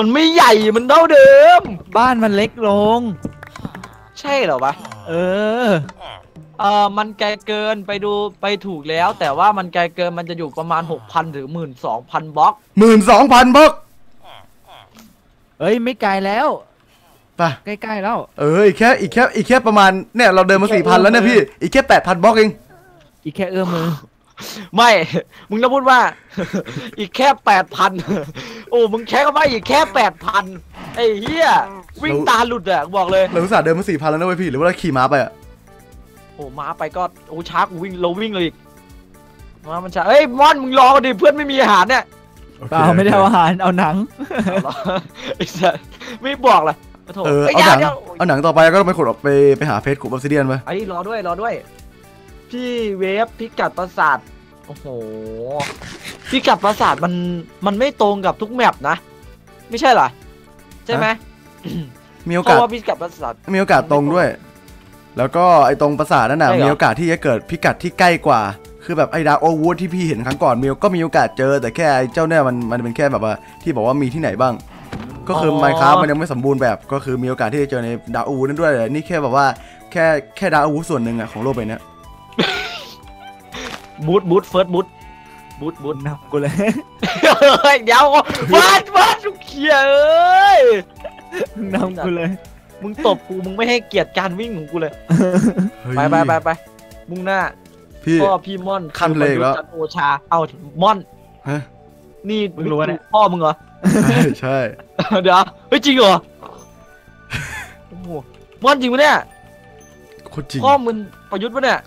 มันไม่ใหญ่มันเท่าเดิมบ้านมันเล็กลงใช่เหรอวะ เออเออมันไกลเกินไปดูไปถูกแล้วแต่ว่ามันไกลเกินมันจะอยู่ประมาณ หกพัน หรือ หนึ่งหมื่นสองพัน บล็อก หนึ่งหมื่นสองพัน บล็อกเอ้ยไม่ไกลแล้วป่ะใกล้ๆแล้วเอออีกแค่อีกแค่อีกแค่ประมาณเนี่ยเราเดินมา สี่พัน แล้วเนี่ยพี่อีกแค่ แปดพัน บล็อกเองอีกแค่เอื้อมมือไม่มึงต้องพูดว่าอีกแค่ แปดพัน โอ้มึงแค่ก็ไม่อีกแค่ แปดพัน ไอ้เหี้ยวิ่งตาหลุดอ่ะบอกเลยเราอุตส่าห์เดินมา สี่พัน แล้วนะเว้ยพี่หรือว่าเราขี่ม้าไปอ่ะโอ้ม้าไปก็โอ้ช้ากูวิ่งเราวิ่งเลยอีกม้ามันช้าเฮ้ยมอนมึงรอดิเพื่อนไม่มีอาหารเนี่ยเปล่าไม่ได้เอาอาหารเอาหนังไม่บอกล่ะเออเอาหนังเอาหนังต่อไปก็ต้องไปขุดออกไปไปหาเพชรขุดออฟซิเดียนไปไอ้รอด้วยรอด้วยพี่เวฟพิกัดปราสาทโอ้โหพิกัดปราสาทมันมันไม่ตรงกับทุกแมปนะไม่ใช่เหรอใช่ไหมมีโอกาสพิกัดปราสาทมีโอกาสตรงด้วยแล้วก็ไอ้ตรงปราสาทนั่นน่ะมีโอกาสที่จะเกิดพิกัดที่ใกล้กว่าคือแบบไอ้ดาวโอวูดที่พี่เห็นครั้งก่อนมิวก็มีโอกาสเจอแต่แค่เจ้าเนี่ยมันมันเป็นแค่แบบว่าที่บอกว่ามีที่ไหนบ้างก็คือไมค์ค้ามันยังไม่สมบูรณ์แบบก็คือมีโอกาสที่จะเจอในดาวโอวูดนั่นด้วยนี่แค่แบบว่าแค่แค่ดาวโอวูดส่วนหนึ่งอะของโลกใบนี้บูทบูทเฟิร์สบูทบูทบูทนับกูเลยเดี๋ยววัดวัดทุกเขียเลยนับกูเลยมึงตบกูมึงไม่ให้เกียรติการวิ่งของกูเลยไปไปไปไปมุ่งหน้าพ่อพี่ม่อนคันเลยแล้วจันโอชาเอาม่อนนี่มึงรู้เนี่ยพ่อมึงเหรอใช่เดี๋ยวเฮ้ยจริงเหรอโอ้โหม่อนจริงปะเนี่ยโคตรจริงพ่อมึงประยุทธ์ปะเนี่ย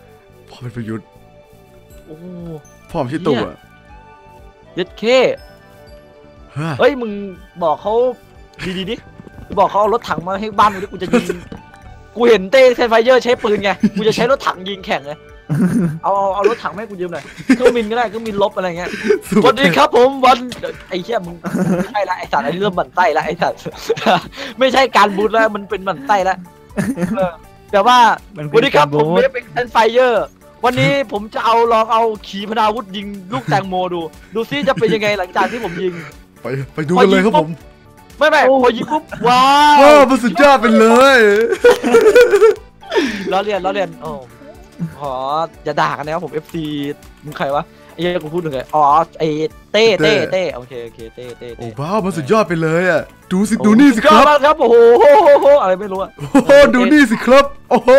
พ่อเป็นประยุทธ์โอ้พ่อชื่อตู่อะยัดเข้เฮ้ยมึงบอกเขาดีดีดิบอกเขาเอารถถังมาให้บ้านกูดิกูจะยิงกูเห็นเต้ไซไฟเยอร์ใช้ปืนไงกูจะใช้รถถังยิงแข่งเลยเอาเอารถถังให้กูยืมหน่อยเครื่องบินก็ได้เครื่องบินลบอะไรเงี้ยสวัสดีครับผมวันไอ้เชี่ยมึงใช่ละไอ้สัตว์ไอ้เริ่มบั่นไส้ละไอ้สัตว์ไม่ใช่การบูทแล้วมันเป็นบั่นไส้แล้วแต่ว่าสวัสดีครับผมเวฟเอ็กซ์ไฟเยอร์วันนี้ผมจะเอาลองเอาขีปนาวุธยิงลูกแตงโมดูดูซิจะเป็นยังไงหลังจากที่ผมยิงไปไปดูกันเลยครับผมไม่ไม่พอยิงปุ๊บว้าวมันสุดยอดไปเลยล้อเลียนล้อเลียนโอ้ขออย่าด่ากันนะครับผม เอฟ ซี มึงใครวะไอ้ยังกูพูดถึงไงอ๋อไอ้เต้เต้เต้โอเคโอเคเต้เต้โอ้ว้าวมันสุดยอดไปเลยอ่ะดูสิดูนี่สิครับครับโอ้โหอะไรไม่รู้อ่ะโอ้โหดูนี่สิครับโอ้โห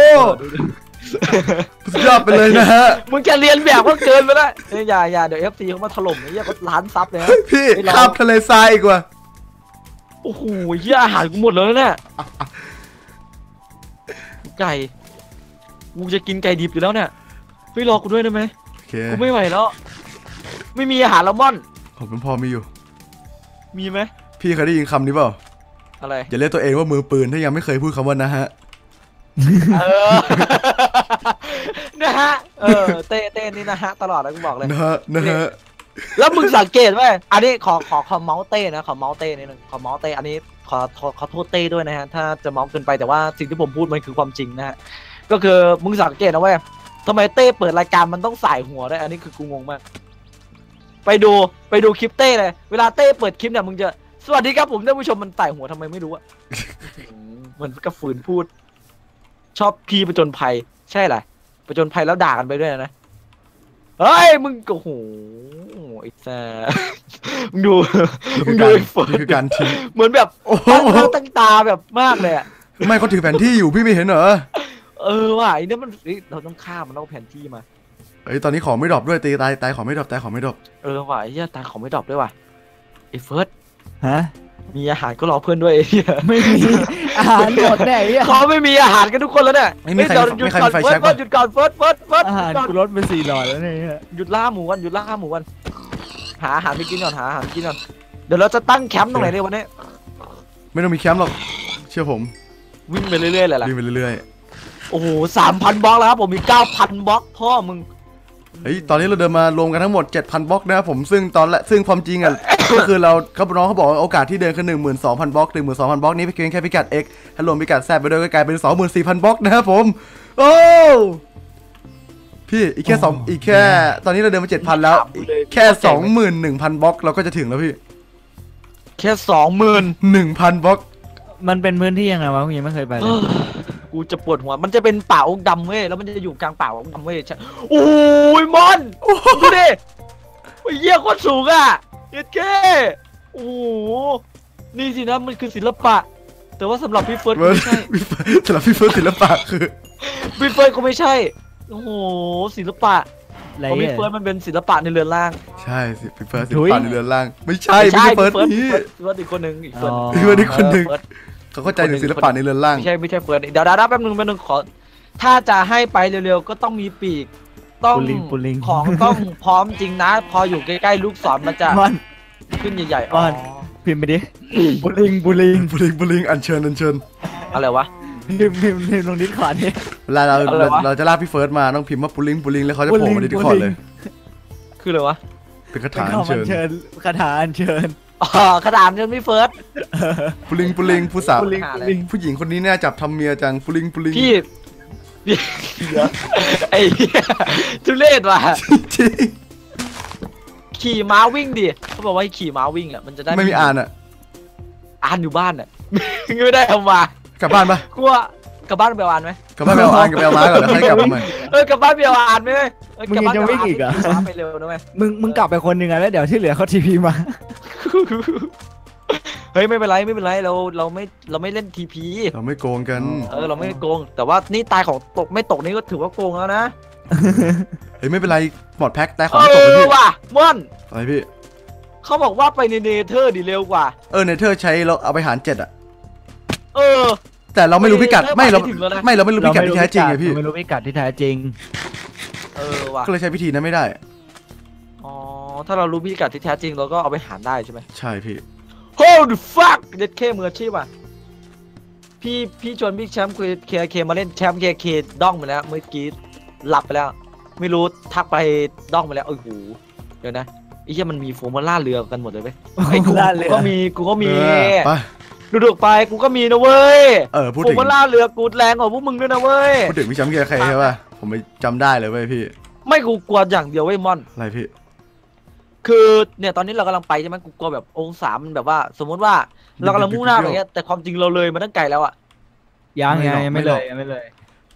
สุดยอดไปเลยนะฮะมึงจะเรียนแบบก็เกินไปแล้วอย่าอย่าเดี๋ยว เอฟ ซี เขามาถล่มไอ้ยังก็ล้านซับเลยพี่ข้ามทะเลทรายอีกว่าโอ้โหเหี้ยอาหารกูหมดแล้วเนี่ยไก่กูจะกินไก่ดิบอยู่แล้วเนี่ยไม่รอกูด้วยได้ไหมกูไม่ไหวแล้วไม่มีอาหารแล้วม่อนผมเป็นพ่อมีอยู่มีไหมพี่เคยได้ยินคำนี้เปล่าอะไรอย่าเรียกตัวเองว่ามือปืนถ้ายังไม่เคยพูดคำว่านะฮะนะฮะเออเต้เต้นี่นะฮะตลอดเลยกูบอกเลยนะฮะนะฮะแล้วมึงสังเกตไหมอันนี้ขอขอขอเมาส์เต้นะขอเมาส์เต้นิดนึงขอเมาส์เต้อันนี้ขอขอโทษเต้ด้วยนะฮะถ้าจะเมาส์เกินไปแต่ว่าสิ่งที่ผมพูดมันคือความจริงนะฮะก็คือมึงสังเกตนะเว้ยทำไมเต้เปิดรายการมันต้องใส่หัวได้อันนี้คือกูงงมากไปดูไปดูคลิปเต้เลยเวลาเต้เปิดคลิปเนี่ยมึงจะสวัสดีครับผมท่านผู้ชมมันใส่หัวทำไมไม่รู้อะเหมือนกระฝืนพูดชอบพีประจนภัยใช่แหละประจนภัยแล้วด่ากันไปด้วยนะเฮ้ยมึงโอ้โหไอ้แซ่มึงดูมึงดูคือการทิ้งเหมือนแบบตั้งตาแบบมากเลยไม่เขาถือแผนที่อยู่พี่ไม่เห็นเหรอเออว่ะไอ้นี่มันเราต้องฆ่ามันเอาแผนที่มาเอ้ยตอนนี้ของไม่ดรอปด้วยตีตายตายของไม่ดรอปตายของไม่ดรอปเออว่ะไอ้เนี่ยตายของไม่ดรอปด้วยว่ะไอ้เฟิร์สฮะมีอาหารก็รอเพื่อนด้วยไม่มีอาหารหมดแน่เขาไม่มีอาหารกันทุกคนแล้วเนี่ยไม่หยุดหยุดก่อนเฟิร์สหยุดก่อนเฟิร์สเฟิร์สเฟิร์สอาหารลดเป็นสี่หลอดแล้วเนี่ยหยุดล่าหมูกันหยุดล่าหมูกันหาอาหารไปกินก่อนหาอาหารกินก่อนเดี๋ยวเราจะตั้งแคมป์ตรงไหนดีวันนี้ไม่ต้องมีแคมป์หรอกเชื่อผมวิ่งไปเรื่อยๆแหละวิ่งไปเรื่อยโอ้โหสามพันบล็อกแล้วครับผมมีเก้าพันบล็อกพ่อมึงเฮ้ยตอนนี้เราเดินมารวมกันทั้งหมด เจ็ดพัน บล็อกนะครับผมซึ่งตอนและซึ่งความจริงอ่ะก็คือเราครับน้องเขาบอกว่าโอกาสที่เดินขึ้น หนึ่งหมื่นสองพัน บล็อก หนึ่งหมื่นสองพัน บล็อกนี้เป็นเพียงแค่พิกัด x ถ้ารวมพิกัด z ไปด้วยก็กลายเป็น สองหมื่นสี่พัน บล็อกนะครับผมโอ้พี่อีกแค่สองอีกแค่ตอนนี้เราเดินมา เจ็ดพัน แล้วแค่ สองหมื่นหนึ่งพัน บล็อกเราก็จะถึงแล้วพี่แค่ สองหมื่นหนึ่งพัน บล็อกมันเป็นพื้นที่ยังไงวะผมยังไม่เคยไปเลย กูจะปวดหัวมันจะเป็นป่าอกดำเว้ยแล้วมันจะอยู่กลางป่าอกดำเว้ยโอ้ยมอนดูดิไอ้เหี้ยโคตรสูงอ่ะเอ็ดเก้โอ้นี่สินะมันคือศิลปะแต่ว่าสำหรับพี่เฟิร์สไม่ใช่สำหรับพี่เฟิร์สศิลปะคือพี่เฟิร์สก็ไม่ใช่โอ้โหศิลปะเพราะพี่เฟิร์สมันเป็นศิลปะในเรือนร่างใช่สิพี่เฟิร์สศิลปะในเรือนร่างไม่ใช่พี่เฟิร์สนี่พี่เฟิร์สอีกคนหนึ่งอีกคนอีกคนอีกคนหนึ่งเขาเข้าใจถึงศิลปะในเรือนร่างไม่ใช่ไม่ใช่เฟิร์สเดี๋ยวดาราแป๊บนึงแป๊บนึงขอถ้าจะให้ไปเร็วๆก็ต้องมีปีกต้องของต้องพร้อมจริงนะพออยู่ใกล้ๆลูกศรมันจะขึ้นใหญ่ๆอ่อนพิมพ์ไปดิบูลิงบูลิงบูลิงบูลิงอันเชิญอันเชิญอะไรวะพิมพ์พิมพ์พิมพ์ลงดิสคอร์ดนี่เราเราเราจะลากพี่เฟิร์สมาต้องพิมพ์ว่าบูลิงบูลิงแล้วเขาจะโผล่มาดิสคอร์ดเลยคืออะไรวะเป็นคาถาอันเชิญคาถาอันเชิญอ๋อคาถาอันเชิญพี่เฟิร์สบูลิงบูลิงผู้สาวผู้หญิงคนนี้เนี่ยจับทำเมียจังบูลิงบูลิงพี่ไอ้ทุเรศว่ะขี่ม้าวิ่งดิเขาบอกว่าขี่ม้าวิ่งแหละมันจะได้ไม่มีอ่านอ่ะอ่านอยู่บ้านอ่ะไม่ได้เอามากลับบ้านปะกลัวกลับบ้านไปเอาอ่านไหมกลับบ้านไปเอาอ่านกลับไปเอาม้าก่อนแล้วให้กลับมาเออกลับบ้านไปเอาอ่านไหมมึงจะวิ่งอีกเหรอไปเร็วนะแม่มึงมึงกลับไปคนหนึ่งแล้วเดี๋ยวที่เหลือเขาทีพีมาเฮ้ยไม่เป็นไรไม่เป็นไรเราเราไม่เราไม่เล่นทีพีเราไม่โกงกันเออเราไม่โกงแต่ว่านี่ตายของตกไม่ตกนี่ก็ถือว่าโกงแล้วนะเฮ้ยไม่เป็นไรหมดแพ็คตายของไม่ตกเลยพี่ว่ะม่อนอะไรพี่เขาบอกว่าไปในเนเธอร์ดีเร็วกว่าเออเนเธอร์ใช้เราเอาไปหารเจ็ดอ่ะเออแต่เราไม่รู้พิกัดไม่เราไม่เราไม่รู้พิกัดที่แท้จริงไงพี่ไม่รู้พิกัดที่แท้จริงเออว่ะก็เลยใช้พิธีนั้นไม่ได้อ๋อถ้าเรารู้พิกัดที่แท้จริงเราก็เอาไปหารได้ใช่ไหมใช่พี่โอ้ดูฟักเด็ดเคมืออาชีพอ่ะพี่พี่ชวนพี่แชมป์เคเคมาเล่นแชมป์เคเคด้องไปแล้วเมื่อกี้หลับไปแล้วไม่รู้ทักไปด้องไปแล้วโอ้โหเดี๋ยวนะไอ้เหี้ยมันมีโฟมล่าเรือกันหมดเลยไหมไอ้กูก็มีกูก็มีดูดูไปกูก็มีนะเว้ยเออพูดถึงโฟมล่าเรือกูแรงกว่าพวกมึงด้วยนะเว้ยพูดถึงพี่แชมป์เคเคใช่ป่ะผมไปจำได้เลยเว้ยพี่ไม่กูกลัวอย่างเดียวเว้ยมอนอะไรพี่คือเนี่ยตอนนี้เรากำลังไปใช่ไหมกูกลัวแบบองศามันแบบว่าสมมติว่าเรากำลังมุ่งหน้าอะไรเงี้ยแต่ความจริงเราเลยมาตั้งไกลแล้วอ่ะยังไงไม่เลยไม่เลย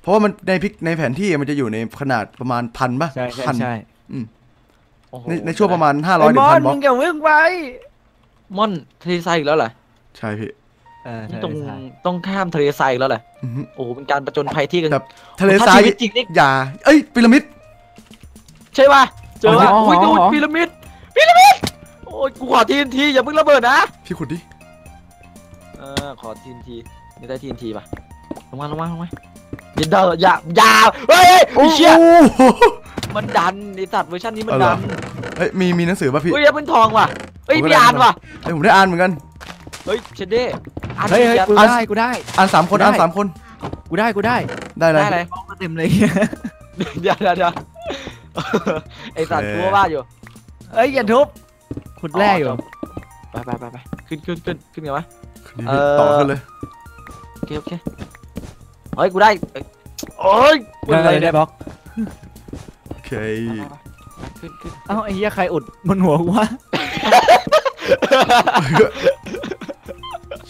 เพราะว่ามันในพิกในแผนที่มันจะอยู่ในขนาดประมาณพันป่ะใช่ใช่ใช่ในช่วงประมาณห้าร้อยถึงพันบล็อกมอนมึงเกี่ยวเรื่องไว้มอนทะเลทรายอีกแล้วเหรอใช่พี่ต้องต้องข้ามทะเลทรายอีกแล้วเหรอโอ้เป็นการประจนภัยที่กันทะเลทรายจริงนี่อย่าเอ้ยพีระมิดใช่ป่ะเจอว่าอุ้ยดูพีระมิดพีระมิดโอ้ยกูขอทีนทีอย่าเพิ่งระเบิดนะพี่ขุดดิเออขอทีนทีไม่ได้ทีนทีป่ะลงมาลงมาลงมาเดี๋ยวอย่าอย่าเฮ้ยเชี่ยมันดันไอสัตว์เวอร์ชันนี้มันดันเฮ้ยมีมีหนังสือป่ะพี่เฮ้ยเป็นทองว่ะเฮ้ยมีอ่านว่ะเฮ้ยผมได้อ่านเหมือนกันเฮ้ยเชดเด้อ่านกูได้กูได้อ่านสามคนอ่านสามคนกูได้กูได้ได้อะไรได้เต็มเลยเดี๋ยวเดี๋ยวเดี๋ยวไอสัตว์ตัวบ้าอยู่เอ้ยอย่าทุบขุดแร่อยู่ไปไปไปไปขึ้นขึ้นขึ้นขึ้นไงวะต่อขึ้นเลยโอเคโอเคเฮ้ยกูได้โอ้ยได้ได้บล็อกโอเคขึ้นขึ้นเอ้าไอ้เหี้ยใครอุดบนหัวกูวะ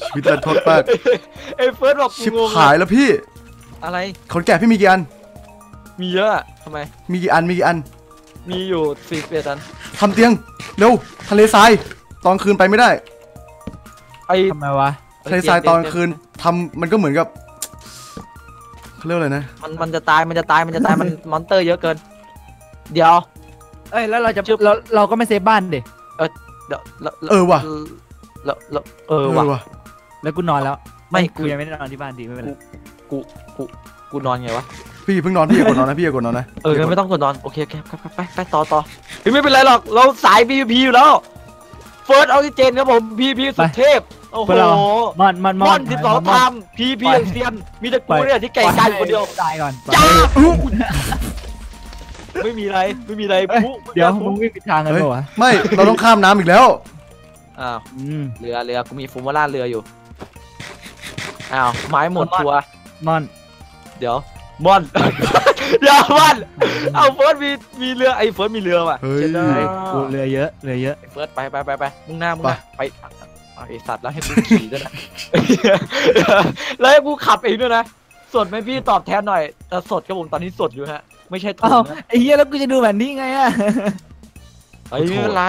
ชีวิตรันทดมากไอ้เฟิร์สบอกชิบหายแล้วพี่อะไรขนแกะพี่มีกี่อันมีเยอะทำไมมีกี่อันมีกี่อันมีอยู่สี่เปียดันทำเตียงเร็วทะเลทรายตอนคืนไปไม่ได้ไอ้ทำไมวะทะเลทรายตอนคืนทำมันก็เหมือนกับเขาเรียกอะไรนะมันมันจะตายมันจะตายมันจะตายมันมอนเตอร์เยอะเกินเดี๋ยวเอ้ยแล้วเราจะเราเราก็ไม่เซฟบ้านดิเออเดี๋ยวเออว่ะเราเราเออว่ะแล้วกูนอนแล้วไม่กูยังไม่ได้นอนที่บ้านดีไม่เป็นไรกูกูกูนอนไงวะพี่เพิ่งนอนพี่อย่ากดนอนนะพี่อย่ากดนอนนะเออไม่ต้องกดนอนโอเคโอเคไปไปต่อต่อไม่เป็นไรหรอกเราสาย พี วี พี อยู่แล้วเฟิร์สออกซิเจนครับผม พี วี พี สุดเทพโอ้โหมันมันมันสิบสองทำ พี วี พี อย่างเซียนมีแต่กูเนี่ยที่เก่งกาจคนเดียวตายก่อนจ้าไม่มีไรไม่มีไรเดี๋ยวมึงวิ่งผิดทางกันเหรอไม่เราต้องข้ามน้ำอีกแล้วอ้าวเรือเรือกูมีฟูมาล่าเรืออยู่อ้าวไม้หมดตัวมันเดี๋ยวบอลเดี๋ยวบอลเอาเฟิร์สมีมีเรือไอ้เฟิร์สมีเรือว่ะเจนเลยเรือเยอะเรือเยอะเฟิร์สไปไปไปไปมุ่งหน้ามุ่งหน้าไปไอสัตว์แล้วให้กูขี่ด้วยนะแล้วให้กูขับเองด้วยนะ สดไหมพี่ตอบแทนหน่อยแต่สดครับผมตอนนี้สดอยู่ฮะไม่ใช่ตัวไอ้เหี้ยแล้วกูจะดูแบบนี้ไงอะไอ้ไม่เป็นไร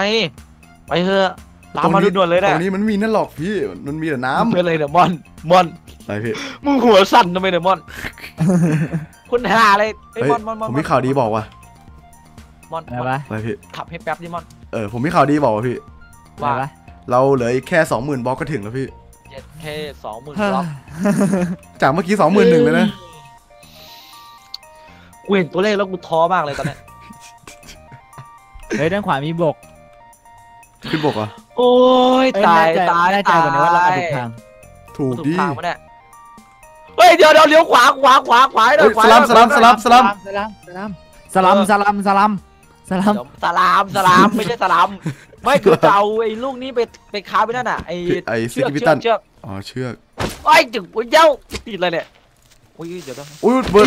ไปเถอะตามมาดูด่วนเลยนะตรงนี้มันมีนั่นหรอกพี่มันมีแต่น้ำเป็นอะไรเนี่ยมอนมอนอะไรพี่มึงหัวสั่นทำไมเนี่ยมอนคุณหาอะไรไอ้มอนมอนมอนผมมีข่าวดีบอกว่ะมอนอะไรพี่ขับให้แป๊บดิมอนเออผมมีข่าวดีบอกว่ะพี่ว่าเราเหลือแค่สองหมื่นบล็อกก็ถึงแล้วพี่เจ็ดแค่สองหมื่นบล็อกจากเมื่อกี้สองหมื่นหนึ่งเลยนะกูเห็นตัวเลขแล้วกูท้อมากเลยตอนนี้เฮ้ยด้านขวามีบกขึ้นบกอ่ะโอ้ยตายตายตายว่าเราถูกทางถูกดิเฮ้ยเดี๋ยวเดี๋ยวเลี้ยวขวาขวาขวาขวาหน่อยสลัมสลัมสลัมสลัมสลัมสลัมสลัมสลัมสลัมสลัมสลัมสลัมไม่ใช่สลัมไม่คือจะเอาไอ้ลูกนี้ไปไปค้าไปนั่นน่ะไอ้เชือกเชือกอ๋อเชือกไอ้จุกโอ้ยเย้าติดอะไรเนี่ยโอ้ยเดี๋ยวนะโอ้ยเบิร์ด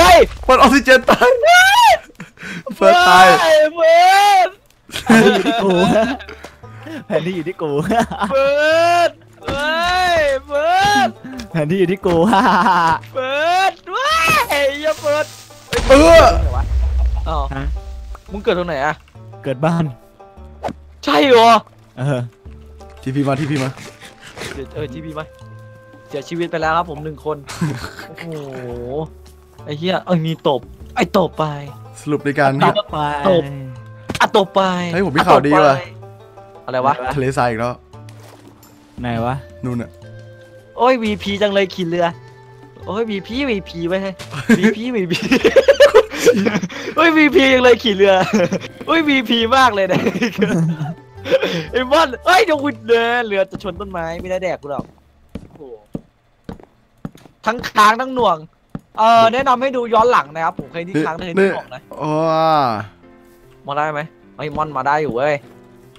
เฮ้ยเบิร์ดออกซิเจนตายเบิร์ดตายเบิร์ดแผนที่อยู่ที่กูแผนที่อยู่ที่กูเบิร์ดเฮ้ยเบิร์ดแผนที่อยู่ที่กูฮ่าเบิร์ดว้ายอย่าเบิร์ดเบิร์ดอ๋อมึงเกิดตรงไหนอะเกิดบ้านใช่เหรอเออทีพีมาทีพีมาเออทีพีมาเสียชีวิตไปแล้วครับผมหนึ่งคนโอ้โหไอ้เหี้ยเออมีตบไอ้ตบไปสรุปในการตบไปอะตบไปเฮ้ยผมมีข่าวดีว่ะอะไรวะทะเลทรายอีกแล้วไหนวะนู่นอะโอ้ยวีพีจังเลยขี่เรือโอ้ยวีพีวีพีไว้ให้วีพีวีพีโอ้ยวีพีจังเลยขี่เรือโอ้ยวีพีมากเลยนะไอ้บอลเอ้ยเดี๋ยวคุณเดินเรือจะชนต้นไม้ไม่ได้แดกกูหรอกทั้งค้างทั้งหน่วงเออแนะนำให้ดูย้อนหลังนะครับผมเคยที่ค้างเคยที่หน่วงนะอ๋อมาได้ไหมไอ้มอนมาได้อยู่เว้ย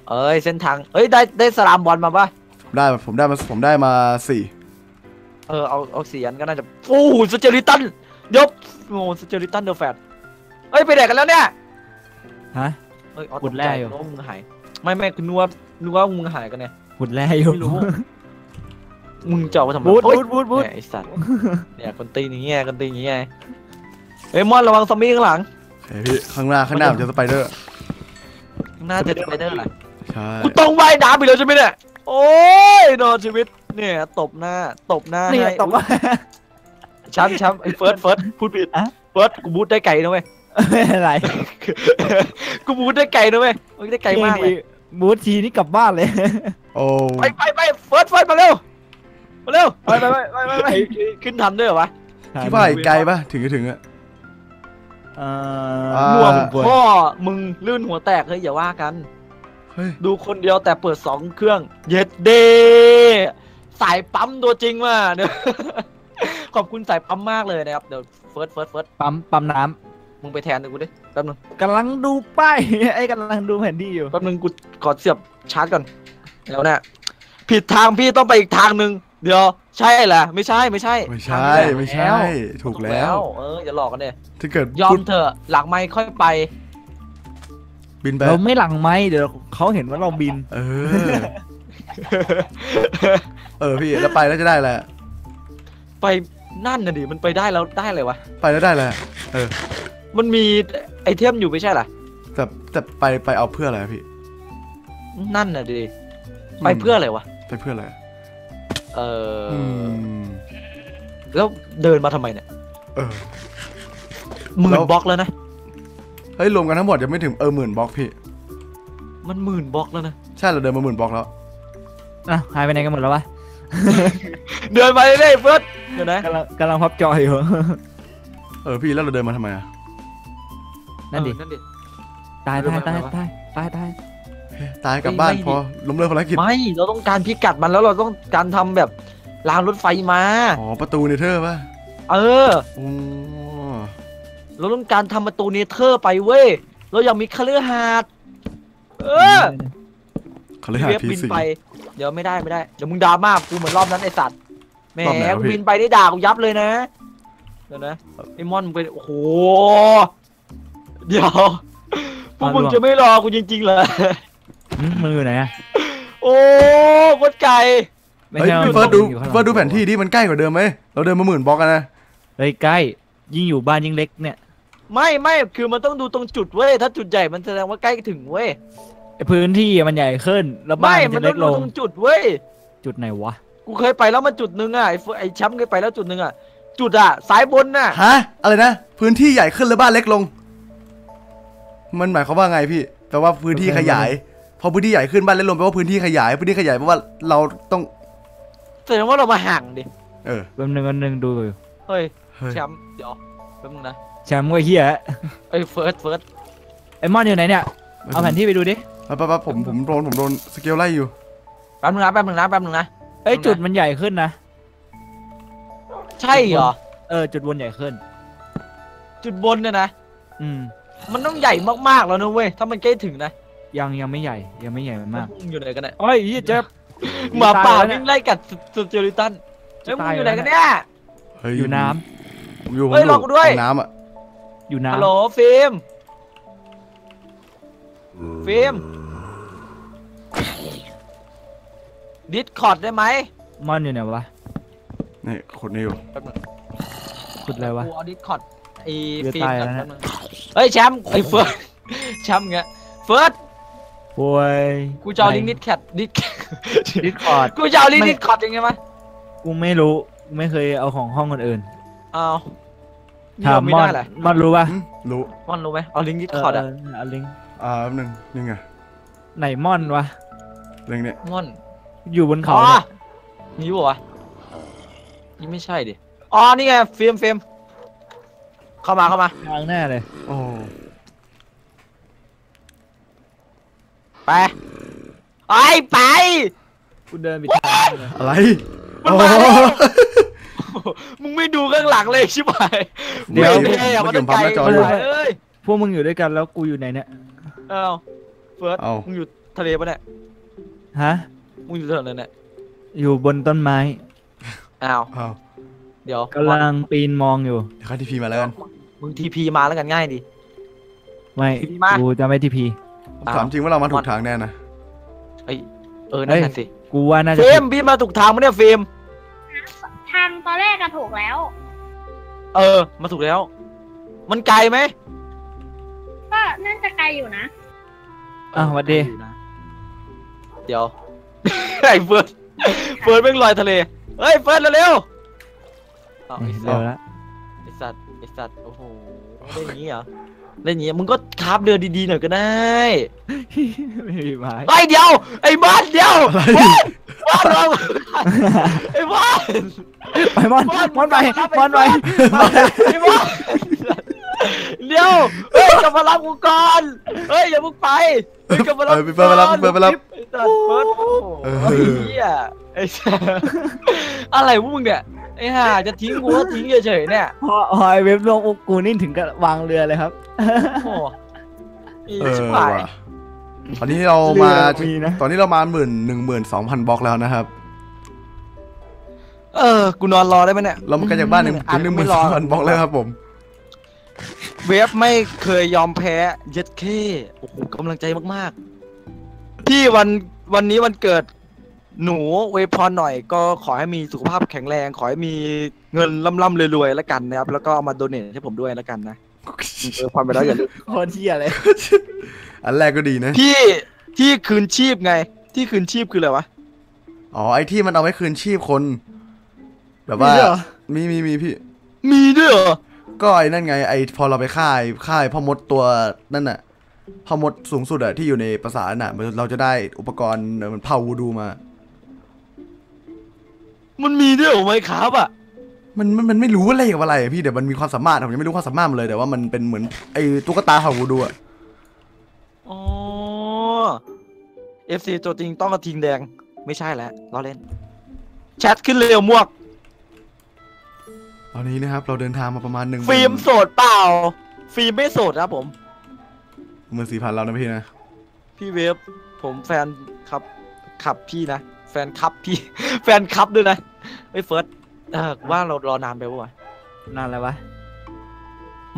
เอ้ยเส้นทางเอ้ยได้ได้สลามบอลมาป่ะผมได้ผมได้มาผมได้มาสี่เออเอาเอาสี่อันก็น่าจะโอ้โหสเจอริตันยบโอ้สเจอริตันเดอะแฟตเอ้ยไปไหนกันแล้วเนี่ยฮะเอ้ยขุดแร่อยู่นัวมึงหายไม่ไม่นัวนัวมึงหายกันเนี่ยขุดแร่อยู่ไม่รู้มึงเจาะไปทำไมบูดบูดบูดบูดไอสัตว์เนี่ยคนตีนี้ไงคนตีนี้ไงไอ้มอนระวังซอมบี้ข้างหลังพี่ข้างหน้าข้างหน้าจะสไปเดอร์ข้างหน้าจะสไปเดอร์อะไรใช่กูต้องว่ายน้ำไปแล้วใช่ไหมเนี่ยโอ้ยนอนชีวิตเนี่ยตบหน้าตบหน้าเนี่ยตบว่าช้ำช้ำไอ้เฟิร์สเฟิร์สพูดผิดเฟิร์สกูบูทได้ไก่นะเว้ยอะไรกูบูทได้ไก่นะเว้ยได้ไก่มากเลยบูททีนี่กลับบ้านเลยโอ้ไปไปไปเฟิร์สเฟิร์สมาเร็วมาเร็วไปไปไปไปขึ้นทันด้วยเหรอวะที่ว่าไกลปะถึงจะถึงอะห่วงพ่อมึงลื่นหัวแตกเฮ้ยอย่าว่ากันดูคนเดียวแต่เปิดสองเครื่องเย็ดเดสายปั๊มตัวจริงว่ะเดี๋ยวขอบคุณสายปั๊มมากเลยนะครับเดี๋ยวเฟิร์สเฟิร์สเฟิร์สปั๊มปั๊มน้ำมึงไปแทนกูดิแป๊บนึงกำลังดูป้ายไอ้กำลังดูแผนที่อยู่แป๊บนึงกูขอเสียบชาร์จก่อนแล้วเนี่ยผิดทางพี่ต้องไปอีกทางหนึ่งเดี๋ยวใช่แหละไม่ใช่ไม่ใช่ไม่ใช่ไม่ใช่ถูกแล้วเอออย่าหลอกกันเลยถ้าเกิดยอมเถอะหลังไม้ค่อยไปบินไปเราไม่หลังไม้เดี๋ยวเขาเห็นว่าเราบินเออเออพี่แล้วไปแล้วจะได้แหละไปนั่นน่ะดิมันไปได้แล้วได้เลยวะไปแล้วได้แหละเออมันมีไอเทมอยู่ไม่ใช่หรอแต่แต่ไปไปเอาเพื่ออะไรพี่นั่นน่ะดิไปเพื่ออะไรวะไปเพื่ออะไรเออแล้วเดินมาทำไมเนี่ยเออหมื่นบล็อกแล้วนะเฮ้ยรวมกันทั้งหมดยังไม่ถึงเออหมื่นบล็อกพี่มันหมื่นบล็อกแล้วนะใช่เราเดินมาหมื่นบล็อกแล้วอ่ะหายไปไหนกันหมดแล้ววะเดินไปเรื่อยเฟิร์สเดี๋ยวนะกำลังกำลังพับจอยอยู่เออพี่แล้วเราเดินมาทำไมอ่ะนั่นดินั่นดิตายตายตายตายตายตายตายกลับบ้านพอล้มเลิกภารกิจไม่เราต้องการพิกัดมันแล้วเราต้องการทำแบบรางรถไฟมาอ๋อประตูเนเธอร์ป่ะเออเราต้องการทำประตูเนเธอร์ไปเว้ยเราอยากมีคฤหาสน์เออคฤหาสน์บินไปเดี๋ยวไม่ได้ไม่ได้เดี๋ยวมึงด่ามากกูเหมือนรอบนั้นไอสัตว์แหมกูบินไปได้ด่ากูยับเลยนะเดี๋ยวนะไอมอนมึงไปโอ้โหเดี๋ยวพวกมึงจะไม่รอกูจริงๆเหรอมือไหนอะโอ้กดไก่ เฮ้ยเฟิร์สดูเฟิร์สดูแผนที่ดิมันใกล้กว่าเดิมไหมเราเดินมาหมื่นบล็อกกันนะเฮ้ยใกล้ยิ่งอยู่บ้านยิ่งเล็กเนี่ยไม่ไม่คือมันต้องดูตรงจุดเว้ยถ้าจุดใหญ่มันแสดงว่าใกล้ถึงเว้ยพื้นที่มันใหญ่ขึ้นแล้วบ้านมันเล็กลงจุดเว้ยจุดไหนวะกูเคยไปแล้วมันจุดหนึ่งอ่ะไอ้ช้ำเคยไปแล้วจุดหนึ่งอ่ะจุดอ่ะสายบนน่ะฮะอะไรนะพื้นที่ใหญ่ขึ้นแล้วบ้านเล็กลงมันหมายความว่าไงพี่แปลว่าพื้นที่ขยายพอพื้นที่ใหญ่ขึ้นบ้านเล็กลงแปลว่าพื้นที่ขยายพื้นที่ขยายแปลว่าเราต้องแสดงว่าเรามาห่างดิเออแป๊บนึงแป๊บนึงดูอยู่เฮ้ยช้ำเดี๋ยวแป๊บนึงนะช้ำก็เฮียไอ้เฟิร์สเฟิร์สไอ้มอนอยู่ไหนเนี่ยเอาแผนที่ไปดูดิปั๊บปั๊บผมผมโดนผมโดนสเกลไล่อยู่แป๊บนึงนะแป๊บนึงนะแป๊บนึงนะไอ้จุดมันใหญ่ขึ้นนะใช่เหรอเออจุดบนใหญ่ขึ้นจุดบนเนี่ยนะอืมมันต้องใหญ่มากๆแล้วนะเว้ยถ้ามันใกล้ถึงนะยังยังไม่ใหญ่ยังไม่ใหญ่มากอยู่ไหนกันเนี่ยโอ้ยยี่เจ็บหมาป่าวิ่งไล่กัดสเตอริตันเฮ้ยมึงอยู่ไหนกันเนี่ยอยู่น้ำผมอยู่ผมอยู่น้ำอ่ะอยู่น้ำฮัลโหลฟิล์มฟิล์มดิสคอร์ดได้ไหมมอนอยู่ไหนวะนี่ขุดนี่อยู่ขุดอะไรวะดิสคอร์ดไอ้ฟิล์มเฮ้ยแชมป์ไอ้เฟิร์สแชมป์เงี้ยเฟิร์สโว้ยกูจะเอาลิงดิสแคทดิสดิสคอร์ดกูจะเอาลิงดิสคอร์ดยังไงมั้ยกูไม่รู้ไม่เคยเอาของห้องคนอื่นเอาถามมอนมอนรู้ป่ะรู้มอนรู้ไหมเอาลิงดิสคอร์ดอะเอาลิงอ่าหนึ่งยังไงไหนมอนวะเรื่องเนี้ยมอนอยู่บนเขานี่วะนี่ไม่ใช่ดิอ๋อนี่ไงเฟมเฟมเข้ามาเข้ามาทางแน่เลยโอ้ไปไอ้ไปกูเดินไปอะไรมันมามึงไม่ดูข้างหลังเลยชิบหายเดี๋ยวมันจะไกลเลยพวกมึงอยู่ด้วยกันแล้วกูอยู่ไหนเนี่ยเอ้าเฟิร์สมึงอยู่ทะเลปะเนี่ยฮะมึงอยู่ตรงไหนเนี่ยอยู่บนต้นไม้อ้าวเดี๋ยวกำลังปีนมองอยู่เดี๋ยวข้าทีพีมาแล้วกันมึงทีพีมาแล้วกันง่ายดิไม่กูจะไม่ทีพีถามจริงว่าเรามาถูกทางแน่นะไอเออนั่นสิกูว่าน่าจะเฟมพี่มาถูกทางมั้ยเนี่ยเฟมทางตอนแรกก็ถูกแล้วเออมาถูกแล้วมันไกลไหมก็น่าจะไกลอยู่นะอ้าวสวัสดีเดี๋ยวไอ้เฟิร์สเฟิร์สแม่งลอยทะเลเฮ้ยเฟิร์สเร็วๆเอาไอ้สัตว์ไอ้สัตว์ไอ้สัตว์โอ้โหเล่นอย่างนี้เหรอเล่นอย่างนี้มึงก็คาบเรือดีๆหน่อยก็ได้ไม่มีไม้ไอ้เดียวไอ้บ้านเดียวบ้านเราไอ้บ้านไปบ้านบ้านไปบ้านไปไอ้บ้านเดี๋ยวเฮ้ยกลับมารับกูก่อนเฮ้ยอย่ามึงไปกลับมารับกูก่อนเปิดไปรับไอ้สัตว์เปิดโอ้โหเฮียไอ้สัตว์อะไรพวกมึงเนี่ยไอ้ห่าจะทิ้งกูก็ทิ้งเฉยๆเนี่ยพอหอยเว็บลงกูนี่ถึงกับวางเรือเลยครับโอ้เออตอนนี้เรามาตอนนี้เรามาหมื่นหนึ่งหมื่นสองพันบล็อกแล้วนะครับเออกูนอนรอได้ไหมเนี่ยเรามาไกลจากบ้านหนึ่งหนึ่งหมื่นสองพันบล็อกแล้วครับผมเวฟไม่เคยยอมแพ้เย็ดเค้โอ้โหกำลังใจมากๆที่วันวันนี้วันเกิดหนูเวฟพรหน่อยก็ขอให้มีสุขภาพแข็งแรงขอให้มีเงินล่ำๆรวยๆแล้วกันนะครับแล้วก็เอามาโดเนทให้ผมด้วยแล้วกันนะเออความไปแล้วอย่าลืมโคตรเที่ยเลยอันแรกก็ดีนะที่ที่คืนชีพไงที่คืนชีพคืออะไรวะอ๋อไอที่มันเอาไว้คืนชีพคนแบบว่ามีมีมีพี่มีด้วยเหรอก็ไอ้นั่นไงไอ้พอเราไปค่ายค่ายพ่อมดตัวนั่นน่ะพ่อมดสูงสุดอะที่อยู่ในปราสาทน่ะเราจะได้อุปกรณ์เหมือนเผาวูดูมามันมีด้วยเหรอไหมครับอะมันมันไม่รู้อะไรกับอะไรพี่เดี๋ยวมันมีความสามารถผมยังไม่รู้ความสามารถมันเลยแต่ว่ามันเป็นเหมือนไอ้ตุ๊กตาเผาวูดูอะอ๋อ เอฟ ซี ตัวจริงต้องกระทิงแดงไม่ใช่แล้วเราเล่นแชทขึ้นเร็วมวกตอนนี้นะครับเราเดินทางมาประมาณหนึ่งฟิล์มโสดเปล่าฟิล์มไม่โสดครับผมเมื่อสี่พันเรานะพี่นะพี่เวฟผมแฟนครับขับพี่นะแฟนขับพี่แฟนขับด้วยนะไอ้เฟิร์สเออว่าเรารอนานไปปะวะนานอะไรวะ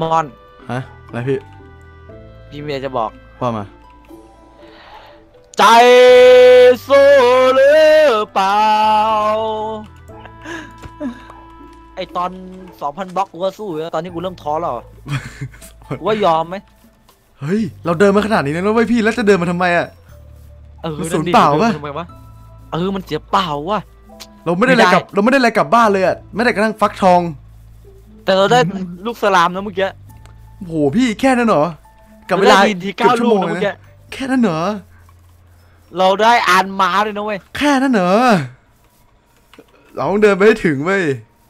มอนฮะอะไรพี่พี่เมียจะบอกว่ามาใจโซหรือเปล่า ตอน สองพัน บล็อกกูก็สู้แล้วตอนนี้กูเริ่มท้อแล้วกูว่ายอมไหมเฮ้ยเราเดินมาขนาดนี้แล้วไม่พี่แล้วจะเดินมาทำไมอ่ะสูญเปล่าวะเออมันเสียเปล่าวะเราไม่ได้อะไรกลับเราไม่ได้อะไรกลับบ้านเลยอ่ะไม่ได้กระทั่งฟักทองแต่เราได้ลูกสลามนะเมื่อกี้โหพี่แค่นั้นเหรอกับเวลาที่เก้าชั่วโมงนะแค่นั้นเหรอเราได้อ่านม้าเลยนะเว้ยแค่นั้นเหรอเราต้องเดินไปให้ถึงเว้ย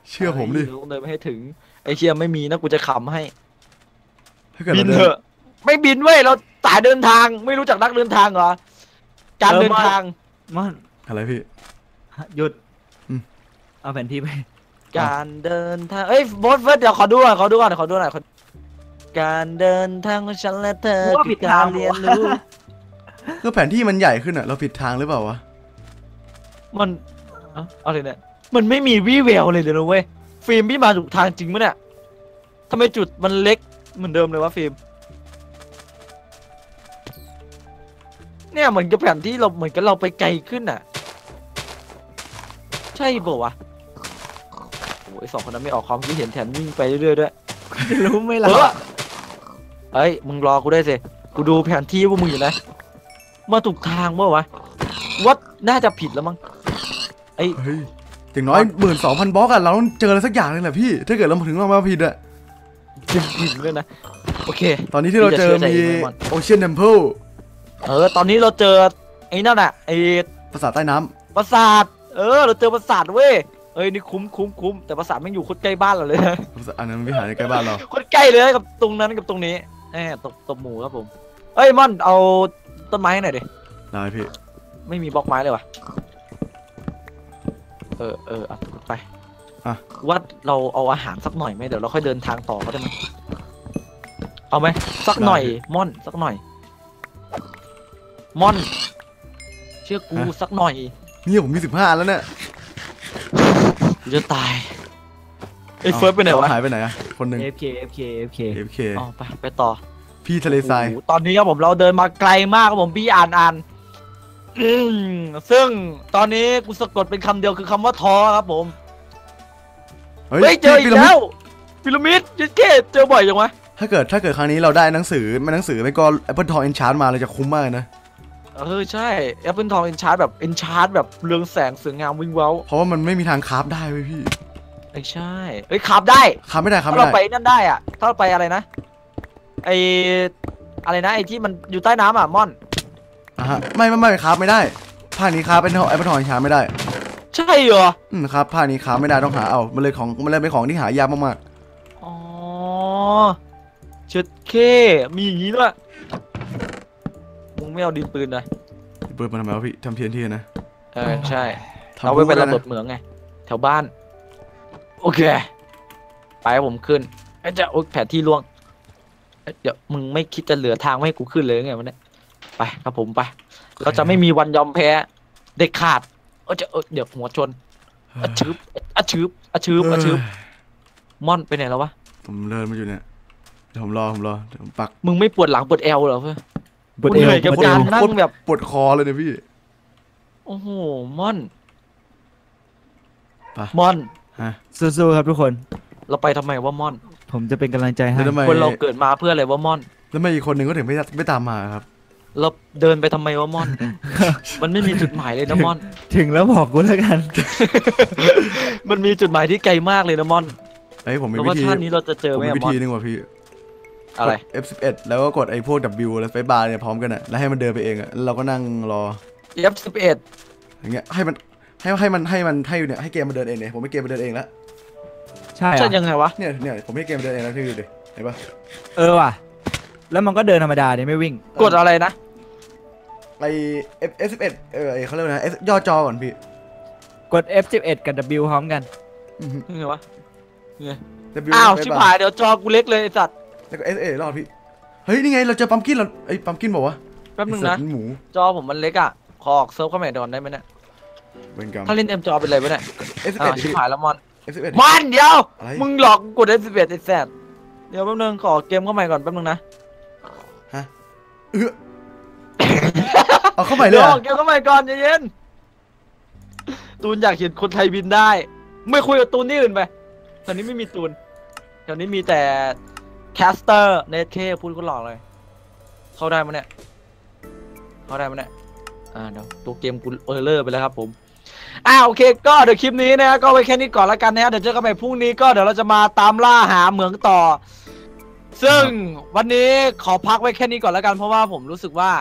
เชื่อผมดิต้องเดินไปให้ถึงไอเชียไม่มีนะกูจะขำให้บินเถอะไม่บินเว้ยเราสายเดินทางไม่รู้จักนักเดินทางเหรอการเดินทางมันอะไรพี่หยุดเอาแผนที่ไปการเดินทางเอ้ยบอสเฟิร์สเดี๋ยวขอดูหน่อยขอดูหน่อยขอดูหน่อยการเดินทางของฉันและเธอผิดทางเรียนรู้คือแผนที่มันใหญ่ขึ้นอ่ะเราผิดทางหรือเปล่าวะมันอะไรเนี่ยมันไม่มีวี่แววเลยเดี๋ยวนะเว้ยฟิล์มพี่มาถูกทางจริงมั้ยเนี่ยทำไมจุดมันเล็กเหมือนเดิมเลยวะฟิล์มเนี่ยเหมือนกับแผนที่เราเหมือนกับเราไปไกลขึ้นอ่ะใช่ป่าวะโอ้ยสองคนนั้นไม่ออกความคิดเห็นแถมวิ่งไปเรื่อยๆด้วยรู้ไม่หรอเอ้ยมึงรอกูได้สิกูดูแผนที่พวกมึงอยู่นะมาถูกทางเมื่อวะวัดน่าจะผิดแล้วมั้งไอ้อย่างน้อยหมื่นสองพันบล็อกอะเราต้องเจออะไรสักอย่างเลยแหละพี่ถ้าเกิดเราถึงเรามาผิดอะจะผิดเลยนะโอเคตอนนี้ที่เราเจอมีโอเชียนเทมเพิลเออตอนนี้เราเจอไอ้นั่นอะไอ้ปราสาทใต้น้ำปราสาทเออเราเจอปราสาทเว้ยเอ้ยนี่คุ้มคุ้มคุ้มแต่ปราสาทไม่อยู่โคตรใกล้บ้านเราเลยนะอันนั้นไม่หายใกล้บ้านเราโคตรใกล้เลยกับตรงนั้นกับตรงนี้แหมตบตบหมูครับผมเอ้ยม่อนเอาต้นไม้หน่อยดิได้พี่ไม่มีบล็อกไม้เลยว่ะเออเออไปอ่ะวัดเราเอาอาหารสักหน่อยไหมเดี๋ยวเราค่อยเดินทางต่อก็ได้ไหมเอาไหมสักหน่อยม่อนสักหน่อยม่อนเชื่อกูสักหน่อยเนี่ยผมมีสิบห้าแล้วเนี่ยจะตายไอ้เฟิร์สไปไหนวะหายไปไหนอะคนหนึ่ง เอ เอฟ เค เอ เอฟ เค เอ เอฟ เค เอ เอฟ เค อ๋อไปไปต่อพี่ทะเลทรายตอนนี้ครับผมเราเดินมาไกลมากครับผมพี่อ่านอ่านซึ่งตอนนี้กูสะกดเป็นคำเดียวคือคำว่าท้อครับผมเฮ้ยเจออีกแล้วพีระมิดเจเกตเจอบ่อยจังวะถ้าเกิดถ้าเกิดครั้งนี้เราได้หนังสือไม่หนังสือไม่ก็ Apple Tong Enchant มาเราจะคุ้มมากนะเออใช่ Apple Tong Enchant แบบ Enchant แบบเรืองแสงสวยงามวิงเว้าเพราะว่ามันไม่มีทางคราฟได้เว้ยพี่ไม่ใช่เอ้ยคราฟได้คราฟไม่ได้คราฟไม่ได้ถ้าเราไปนั่นได้อะถ้าเราไปอะไรนะไออะไรนะไอที่มันอยู่ใต้น้ำอะม่อนอ่ะไม่ไม่ไม่คราฟไม่ได้ผ่านนี้คราฟเป็นไอ Apple Tong Enchant ไม่ได้ใช่เหรออืมครับผ่านนี้คราฟไม่ได้ต้องหาเอามันเลยของมันเลยเป็นของที่หายากมากๆอ๋อเช็ดเคมีอย่างนี้ด้วยมึงไม่เอาดินปืนเลยดินปืนมาทำไมวะพี่ทำเทียนเทียนนะเออใช่เอาไว้เป็นระเบิดเหมืองไงแถวบ้านโอเคไปผมขึ้นไอ้เจ้าแผนที่ล่วงเดี๋ยวมึงไม่คิดจะเหลือทางไม่ให้กูขึ้นเลยไงวันนี้ไปครับผมไปเราจะไม่มีวันยอมแพ้เด็ดขาดเออจะเดี๋ยวหัวชนอชืบอชืบอชืบอชืบม่อนไปไหนแล้ววะผมเดินมาอยู่เนี่ยผมรอผมรอผมปักมึงไม่ปวดหลังปวดเอวเหรอเพื่อนปวดเอวกับการนั่งแบบปวดคอเลยเนี่ยพี่โอ้โหม่อนม่อนสู้ๆครับทุกคนเราไปทำไมว่าม่อนผมจะเป็นกำลังใจให้คนเราเกิดมาเพื่ออะไรว่าม่อนแล้วไม่อีกคนหนึ่งก็ถึงไม่ไม่ตามมาครับเราเดินไปทำไมว่าม่อนมันไม่มีจุดหมายเลยนะม่อนถึงแล้วบอกกูแล้วกันมันมีจุดหมายที่ไกลมากเลยนะม่อนไอ้ผมมีวิธีนี้เราจะเจอไหมวิธีนึงว่ะพี่อะไร เอฟ สิบเอ็ด แล้วก็กดไอ้พวก W แล้วไฟบาร์เนี่ยพร้อมกันอ่ะแล้วให้มันเดินไปเองอ่ะเราก็นั่งรอ เอฟ สิบเอ็ด อย่างเงี้ยให้มันให้ให้มันให้มันให้เนี่ยให้เกมมันเดินเองเนี่ยผมให้เกมมันเดินเองแล้วใช่ใช่ยังไงวะเนี่ยเนี่ยผมให้เกมมันเดินเองแล้วที่ดูดิเห็นปะเออว่ะแล้วมันก็เดินธรรมดาเนี่ยไม่วิ่งกดอะไรนะไอ้ เอฟ สิบเอ็ด เออไอ้เขาเรียกนะย่อจอก่อนพี่กด เอฟ สิบเอ็ด กับ W พร้อมกันยังไงวะอ้าวชิบหายเดี๋ยวจอกูเล็กเลยสัตว์แล้วก็เอสเอรอดพี่เฮ้ยนี่ไงเราเจอปั๊มกินเราไอ้ปั๊มกินบอกว่าแป๊บนึงนะจอผมมันเล็กอ่ะขอออกเซิร์ฟเข้าแม่ดอนได้ไหมเนี่ยถ้าเล่นเต็มจอเป็นไรวะเนี่ยเอสเอชิบหายแล้วมอนมอนเดียวมึงหลอกกดเอสเอไอ้แซดเดี๋ยวแป๊บนึงขอเกมเข้าแม่ก่อนแป๊บนึงนะฮะเออเอาเข้าไปเลยเกมเข้าแม่ก่อนเย็นตูนอยากเห็นคนไทยบินได้ไม่คุยกับตูนที่อื่นไป อนนี้ไม่มีจูนเดี๋ยวนี้มีแต่แคสเตอร์เนทเคพูดก็หลอกเลยเข้าได้มั้ยเนี่ยเข้าได้มั้ยเนี่ยอ่าเดี๋ยวตัวเกมกูเออเลอร์ไปแล้วครับผมอ่าโอเคก็เดี๋ยวคลิปนี้นะก็ไว้แค่นี้ก่อนแล้วกันนะเดี๋ยวเจอกันใหม่พรุ่งนี้ก็เดี๋ยวเราจะมาตามล่าหาเหมืองต่อซึ่งวันนี้ขอพักไว้แค่นี้ก่อนแล้วกันเพราะว่าผมรู้สึกว่า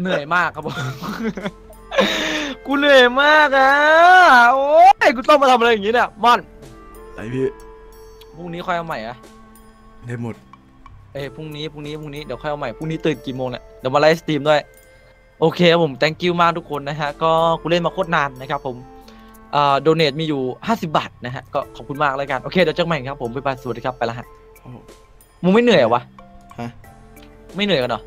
เหนื่อยมากครับผมกูเหนื่อยมากอ่ะโอ้ยกูต้องมาทำอะไรอย่างนี้เนี่ยม่อนไอพี่พรุ่งนี้ค่อยเอาใหม่อะได้หมดเอ้พรุ่งนี้พรุ่งนี้พรุ่งนี้เดี๋ยวค่อยเอาใหม่พรุ่งนี้ตื่นกี่โมงเนี่ยเดี๋ยวมาไลฟ์สตรีมด้วยโอเคครับผม thank you มากทุกคนนะฮะก็กูเล่นมาโคตรนานนะครับผมเอ่อ donate มีอยู่ห้าสิบบาทนะฮะก็ขอบคุณมากแล้วกันโอเคเดี๋ยวเจอกันใหม่ครับผมบ๊ายบายสวัสดีครับไปละฮะมึงไม่เหนื่อยเหรอวะฮะไม่เหนื่อยกันเหรอ